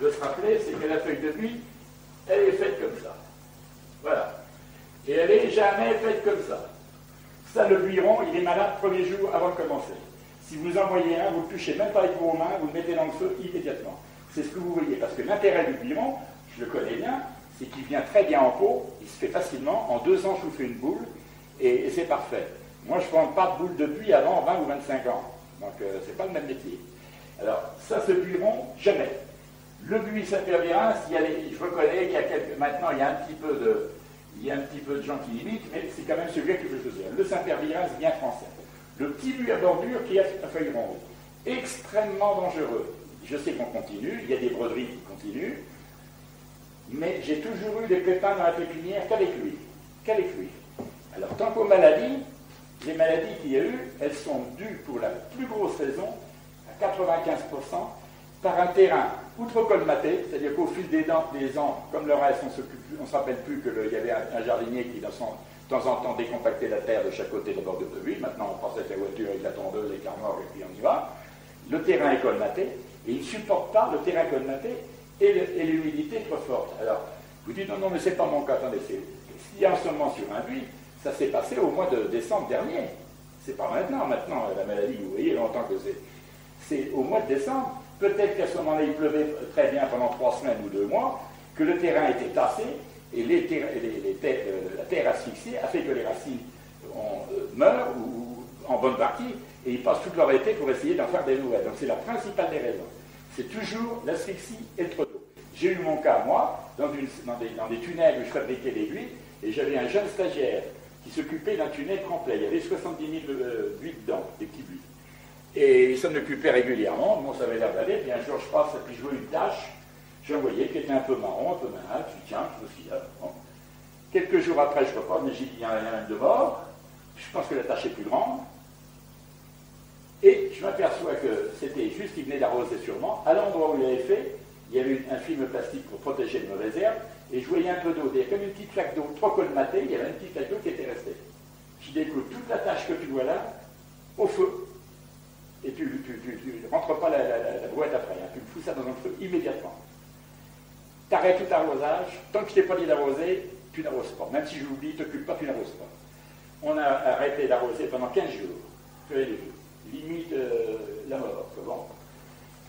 de se rappeler, c'est que la feuille de buis, elle est faite comme ça. Voilà. Et elle n'est jamais faite comme ça. Ça, le buiron, il est malade premier jour avant de commencer. Si vous en voyez un, vous le touchez même pas avec vos mains, vous le mettez dans le feu immédiatement. C'est ce que vous voyez. Parce que l'intérêt du buiron, je le connais bien, c'est qu'il vient très bien en pot, il se fait facilement. En 2 ans, je vous fais une boule et c'est parfait. Moi, je ne prends pas de boule de buis avant 20 ou 25 ans. Donc, c'est pas le même métier. Alors, ça, ce buiron, jamais. Le buis Saint-Péverin, je reconnais qu'il y a quelques... Maintenant, il y a un petit peu de gens qui imitent, mais c'est quand même celui-là que je faisais. Le Saint-Péverin, c'est bien français. Le petit buis à bordure qui a la feuille ronde. Extrêmement dangereux. Je sais qu'on continue, il y a des broderies qui continuent, mais j'ai toujours eu des pépins dans la pépinière qu'avec lui. Alors, tant qu'aux maladies, les maladies qu'il y a eu, elles sont dues pour la plus grosse raison, à 95%, par un terrain ou trop colmaté, c'est-à-dire qu'au fil des ans, comme le reste, on ne se rappelle plus qu'il y avait un jardinier qui, de temps en temps, décompactait la terre de chaque côté de la bordure de lui. Maintenant, on passe avec la voiture, avec la tondeuse, avec l'armoire, et puis on y va. Le terrain est colmaté, et il ne supporte pas le terrain colmaté et l'humidité trop forte. Alors, vous dites, non, mais c'est pas mon cas, attendez, ce qu'il y a en ce moment sur un buis, ça s'est passé au mois de décembre dernier. C'est pas maintenant, la maladie, vous voyez, longtemps que c'est. C'est au mois de décembre. Peut-être qu'à ce moment-là, il pleuvait très bien pendant 3 semaines ou 2 mois, que le terrain était tassé, et la terre asphyxiée a fait que les racines meurent, ou en bonne partie, et ils passent toute leur été pour essayer d'en faire des nouvelles. Donc c'est la principale des raisons. C'est toujours l'asphyxie et le trop d'eau. J'ai eu mon cas, moi, dans des tunnels où je fabriquais des buis, et j'avais un jeune stagiaire qui s'occupait d'un tunnel complet. Il y avait 70 000 buis dedans, des petits buis. Et il s'en occupait régulièrement, bon, ça avait l'air d'aller, puis un jour je passe, puis je vois une tache, je voyais qu'elle était un peu marron, un peu malade, je dis tiens, je me suis dit, ah, bon. Quelques jours après, je reprends, mais j'ai dit, il y en a un de mort, je pense que la tache est plus grande, et je m'aperçois que c'était juste qu'il venait d'arroser sûrement, à l'endroit où il avait fait, il y avait un film plastique pour protéger de mauvaises herbes, et je voyais un peu d'eau, il y avait comme une petite flaque d'eau, trop colmatée, il y avait une petite flaque d'eau qui était restée. Je découvre toute la tache que tu vois là, au feu. Et tu ne rentres pas la brouette après, hein. Tu me fous ça dans un feu immédiatement. Tu arrêtes tout arrosage, tant que je t'ai pas dit d'arroser, tu n'arroses pas. Même si je l'oublie, tu ne t'occupes pas, tu n'arroses pas. On a arrêté d'arroser pendant 15 jours, limite la mort. Bon.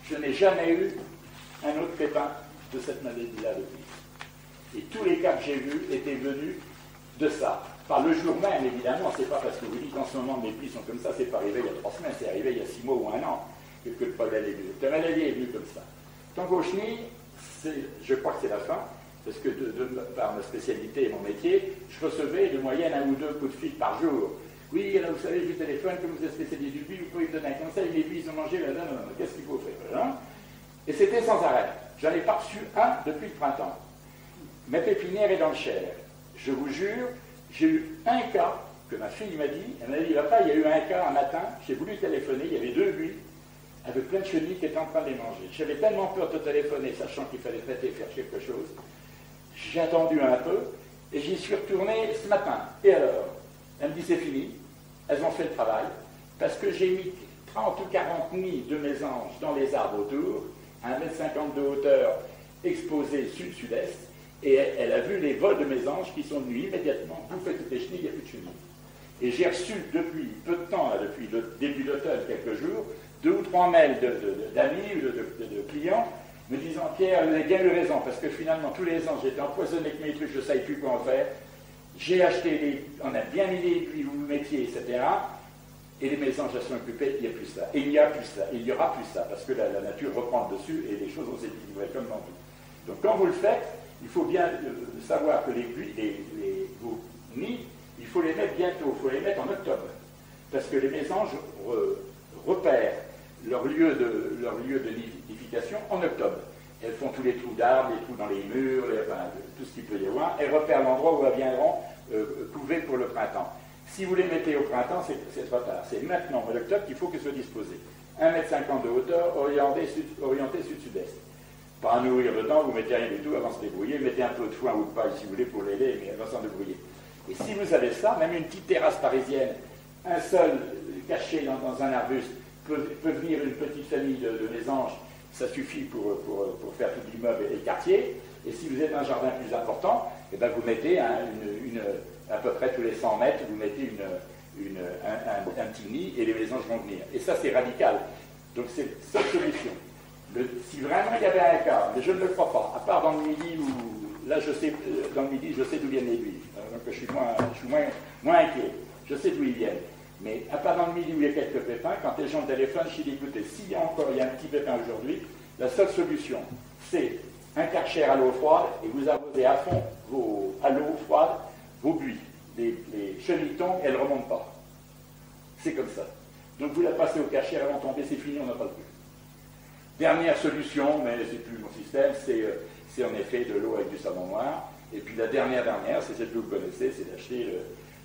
Je n'ai jamais eu un autre pépin de cette maladie-là depuis. Et tous les cas que j'ai vus étaient venus de ça. Par le jour même, évidemment, c'est pas parce que vous dites qu'en ce moment mes plis sont comme ça, c'est pas arrivé il y a 3 semaines, c'est arrivé il y a 6 mois ou 1 an que le problème est venu. La maladie est venue comme ça. Tant qu'aux chenilles, je crois que c'est la fin, parce que par ma spécialité et mon métier, je recevais de moyenne 1 ou 2 coups de fil par jour. Oui, alors vous savez, je vous téléphone, comme vous êtes spécialiste du buis, vous pouvez me donner un conseil, les buis ils ont mangé, qu'est-ce qu'il faut faire voilà. Et c'était sans arrêt. J'en ai pas reçu un depuis le printemps. Ma pépinière est dans le Cher. Je vous jure, j'ai eu un cas que ma fille m'a dit, elle m'a dit, papa, il y a eu un cas un matin, j'ai voulu téléphoner, il y avait 2 buis, avec plein de chenilles qui étaient en train de les manger. J'avais tellement peur de téléphoner, sachant qu'il fallait traiter, faire quelque chose. J'ai attendu un peu, et j'y suis retourné ce matin. Et alors, elle me dit, c'est fini, elles ont fait le travail, parce que j'ai mis 30 ou 40 nids de mésanges dans les arbres autour, à 1,50 m de hauteur, exposés sud-sud-est, et elle a vu les vols de mésanges qui sont venus immédiatement, bouffer toutes les chenilles, il n'y a plus de chenilles. Et j'ai reçu depuis peu de temps, là, depuis le début d'automne, quelques jours, 2 ou 3 mails d'amis ou de clients me disant « Pierre, vous avez bien eu raison, parce que finalement tous les ans j'étais empoisonné avec mes trucs, je ne savais plus quoi en faire, j'ai acheté, on a bien mis les puis vous mettiez, etc. Et les mésanges se sont occupés, il n'y a plus ça. Et il n'y a plus ça, il n'y aura plus ça, parce que la nature reprend le dessus et les choses ont été nouvelles comme dans tout. Donc quand vous le faites, il faut bien savoir que vos nids, il faut les mettre bientôt, il faut les mettre en octobre. Parce que les mésanges repèrent leur lieu de nidification en octobre. Elles font tous les trous d'arbres, les trous dans les murs, tout ce qu'il peut y avoir. Elles repèrent l'endroit où elles viendront couver pour le printemps. Si vous les mettez au printemps, c'est trop tard. C'est maintenant, en octobre, qu'il faut que soient disposés. 1,50 m de hauteur, orienté sud-sud-est. Pas à nourrir dedans, vous mettez rien du tout avant de se débrouiller, mettez un peu de foin ou de paille si vous voulez pour l'aider, mais avant de se débrouiller. Et si vous avez ça, même une petite terrasse parisienne, un sol caché dans un arbuste, peut venir une petite famille de mésanges, ça suffit pour faire tout l'immeuble et le quartier. Et si vous êtes un jardin plus important, et ben vous mettez à peu près tous les 100 mètres, vous mettez un petit nid et les mésanges vont venir. Et ça c'est radical. Donc c'est cette solution. Si vraiment il y avait un cas, mais je ne le crois pas, à part dans le midi où, là je sais, dans le midi je sais d'où viennent les buis, donc je suis moins inquiet, je sais d'où ils viennent, mais à part dans le midi où il y a quelques pépins, quand les gens téléphonent, je dis écoutez, s'il y a encore un petit pépin aujourd'hui, la seule solution c'est un karcher à l'eau froide et vous arrosez à fond à l'eau froide vos buis, les chenitons, elles ne remontent pas. C'est comme ça. Donc vous la passez au karcher, elles vont tomber, c'est fini, on n'a pas le plus. Dernière solution, mais c'est plus mon système, c'est en effet de l'eau avec du savon noir. Et puis la dernière, c'est celle que vous connaissez, c'est d'acheter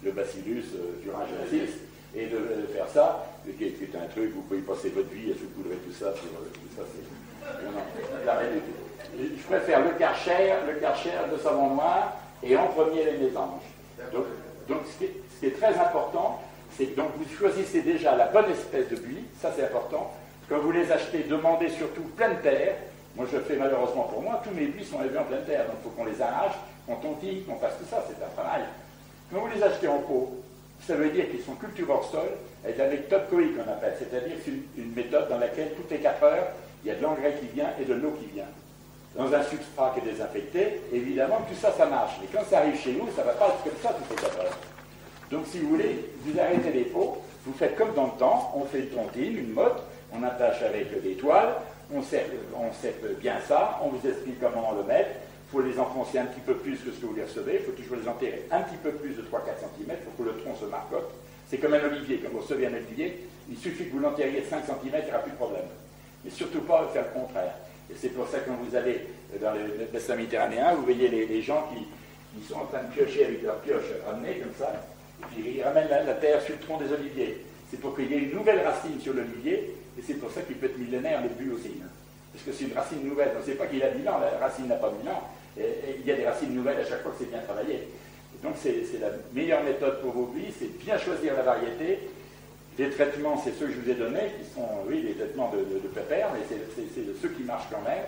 le bacillus du ringingitis et de faire ça, qui est un truc, vous pouvez passer votre vie et vous coulerez tout ça. Tout ça c'est la réalité. Je préfère le karcher, le savon noir et en premier les mésanges. Donc ce qui est très important, c'est que donc, vous choisissez déjà la bonne espèce de buis, ça c'est important. Quand vous les achetez, demandez surtout pleine terre. Moi, je fais malheureusement pour moi, tous mes buis sont élevés en pleine terre. Donc, il faut qu'on les arrache, qu'on tontille, qu'on fasse tout ça. C'est un travail. Quand vous les achetez en pot, ça veut dire qu'ils sont cultivés hors sol, avec la méthode coïque, qu'on appelle. C'est-à-dire une méthode dans laquelle, toutes les 4 heures, il y a de l'engrais qui vient et de l'eau qui vient. Dans un substrat qui est désinfecté, évidemment, tout ça, ça marche. Mais quand ça arrive chez nous, ça ne va pas être comme ça toutes les 4 heures. Donc, si vous voulez, vous arrêtez les pots, vous faites comme dans le temps, on fait une tontine, une motte, on attache avec des toiles, on sert bien ça, on vous explique comment on le met, il faut les enfoncer un petit peu plus que ce que vous les recevez, il faut toujours les enterrer un petit peu plus de 3-4 cm pour que le tronc se marcote. C'est comme un olivier, quand vous recevez un olivier, il suffit que vous l'enterriez 5 cm, il n'y aura plus de problème. Mais surtout pas faire le contraire. Et c'est pour ça que quand vous allez dans le bassin méditerranéen, vous voyez les gens qui sont en train de piocher avec leur pioche ramenée comme ça, et puis ils ramènent la terre sur le tronc des oliviers. C'est pour qu'il y ait une nouvelle racine sur l'olivier, et c'est pour ça qu'il peut être millénaire, le buis aussi. Hein. Parce que c'est une racine nouvelle. On ne sait pas qu'il a 1000 ans, la racine n'a pas 1000 ans. Et il y a des racines nouvelles à chaque fois que c'est bien travaillé. Et donc c'est la meilleure méthode pour vos buis, c'est bien choisir la variété. Les traitements, c'est ceux que je vous ai donnés, qui sont, oui, les traitements de pépère, mais c'est ceux qui marchent quand même.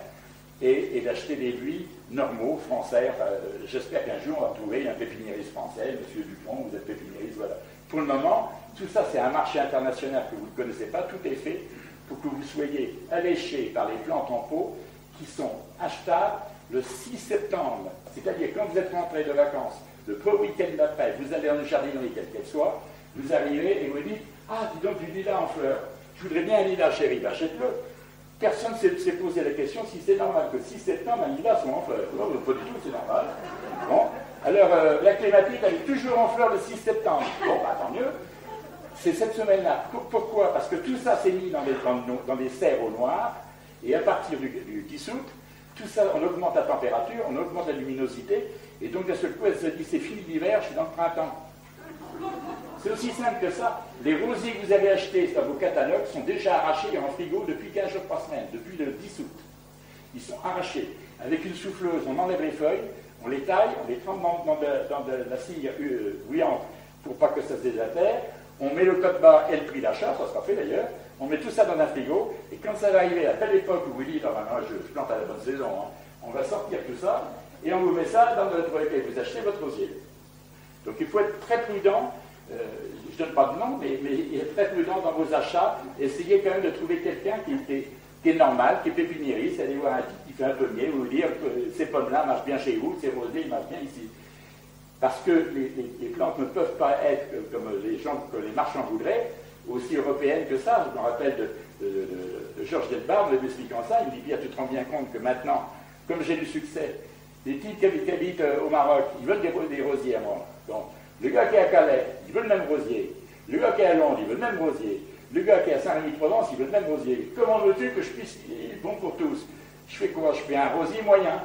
Et d'acheter des buis normaux, français. Enfin, j'espère qu'un jour on va trouver un pépiniériste français, monsieur Dupont, vous êtes pépiniériste, voilà. Pour le moment, tout ça c'est un marché international que vous ne connaissez pas, tout est fait pour que vous soyez alléchés par les plantes en pot qui sont achetables le 6 septembre. C'est-à-dire quand vous êtes rentré de vacances, le premier week-end d'après, vous allez dans une jardinerie quelle qu'elle soit, vous arrivez et vous dites « Ah, dis donc du lilas en fleurs, je voudrais bien un lilas chérie, bah, achète-le ». Personne ne s'est posé la question si c'est normal que 6 septembre, un lilas soit en fleurs. Non, pas du tout, c'est normal. Bon. Alors, la clématite, elle est toujours en fleurs le 6 septembre. Bon, bah, tant mieux. C'est cette semaine-là. Pourquoi? Parce que tout ça s'est mis dans des serres au noir, et à partir du 10 août, tout ça, on augmente la température, on augmente la luminosité, et donc d'un seul coup, elle se dit, c'est fini l'hiver, je suis dans le printemps. C'est aussi simple que ça. Les rosiers que vous avez achetés dans vos catalogues sont déjà arrachés en frigo depuis 15 jours par semaine, depuis le 10 août. Ils sont arrachés. Avec une souffleuse, on enlève les feuilles, on les taille, on les trempe dans de la cire bouillante pour pas que ça se désatère. On met le code barre et le prix d'achat, ça sera fait d'ailleurs, on met tout ça dans un frigo, et quand ça va arriver à telle époque où vous dites, ah ben, je plante à la bonne saison, hein, on va sortir tout ça, et on vous met ça dans votre et vous achetez votre rosier. Donc il faut être très prudent, je ne donne pas de nom, mais être très prudent dans vos achats, essayez quand même de trouver quelqu'un qui est normal, qui est pépiniériste, allez voir un type qui fait un pommier, vous dire que ces pommes-là marchent bien chez vous, ces rosiers marchent bien ici. Parce que les plantes ne peuvent pas être comme les gens que les marchands voudraient, aussi européennes que ça. Je me rappelle de Georges Delbar, me expliquant ça, il me dit bien, tu te rends bien compte que maintenant, comme j'ai du succès, les types qui habitent au Maroc, ils veulent des rosiers à moi. Donc, le gars qui est à Calais, il veut le même rosier. Le gars qui est à Londres, il veut le même rosier. Le gars qui est à Saint-Rémy-de-Provence, il veut le même rosier. Comment veux-tu que je puisse, il est bon pour tous. Je fais quoi? Je fais un rosier moyen.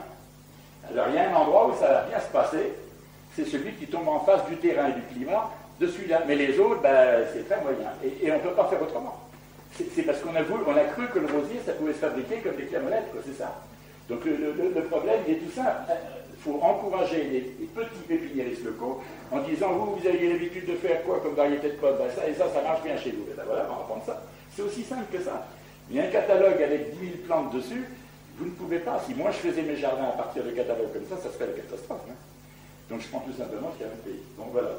Alors il y a un endroit où ça va bien se passer, c'est celui qui tombe en face du terrain et du climat, de celui-là. Mais les autres, ben, c'est très moyen. Et on ne peut pas faire autrement. C'est parce qu'on a cru que le rosier, ça pouvait se fabriquer comme des clamonettes, c'est ça. Donc le problème, il est tout simple. Il faut encourager les petits pépiniéristes locaux en disant, vous aviez l'habitude de faire quoi comme variété de pommes, ben ça et ça, ça marche bien chez vous. Et ben voilà, on va prendre ça. C'est aussi simple que ça. Il y a un catalogue avec 10 000 plantes dessus, vous ne pouvez pas. Si moi je faisais mes jardins à partir de catalogues comme ça, ça serait la catastrophe. Hein. Donc je prends tout simplement ce qu'il y a dans le pays. Donc voilà.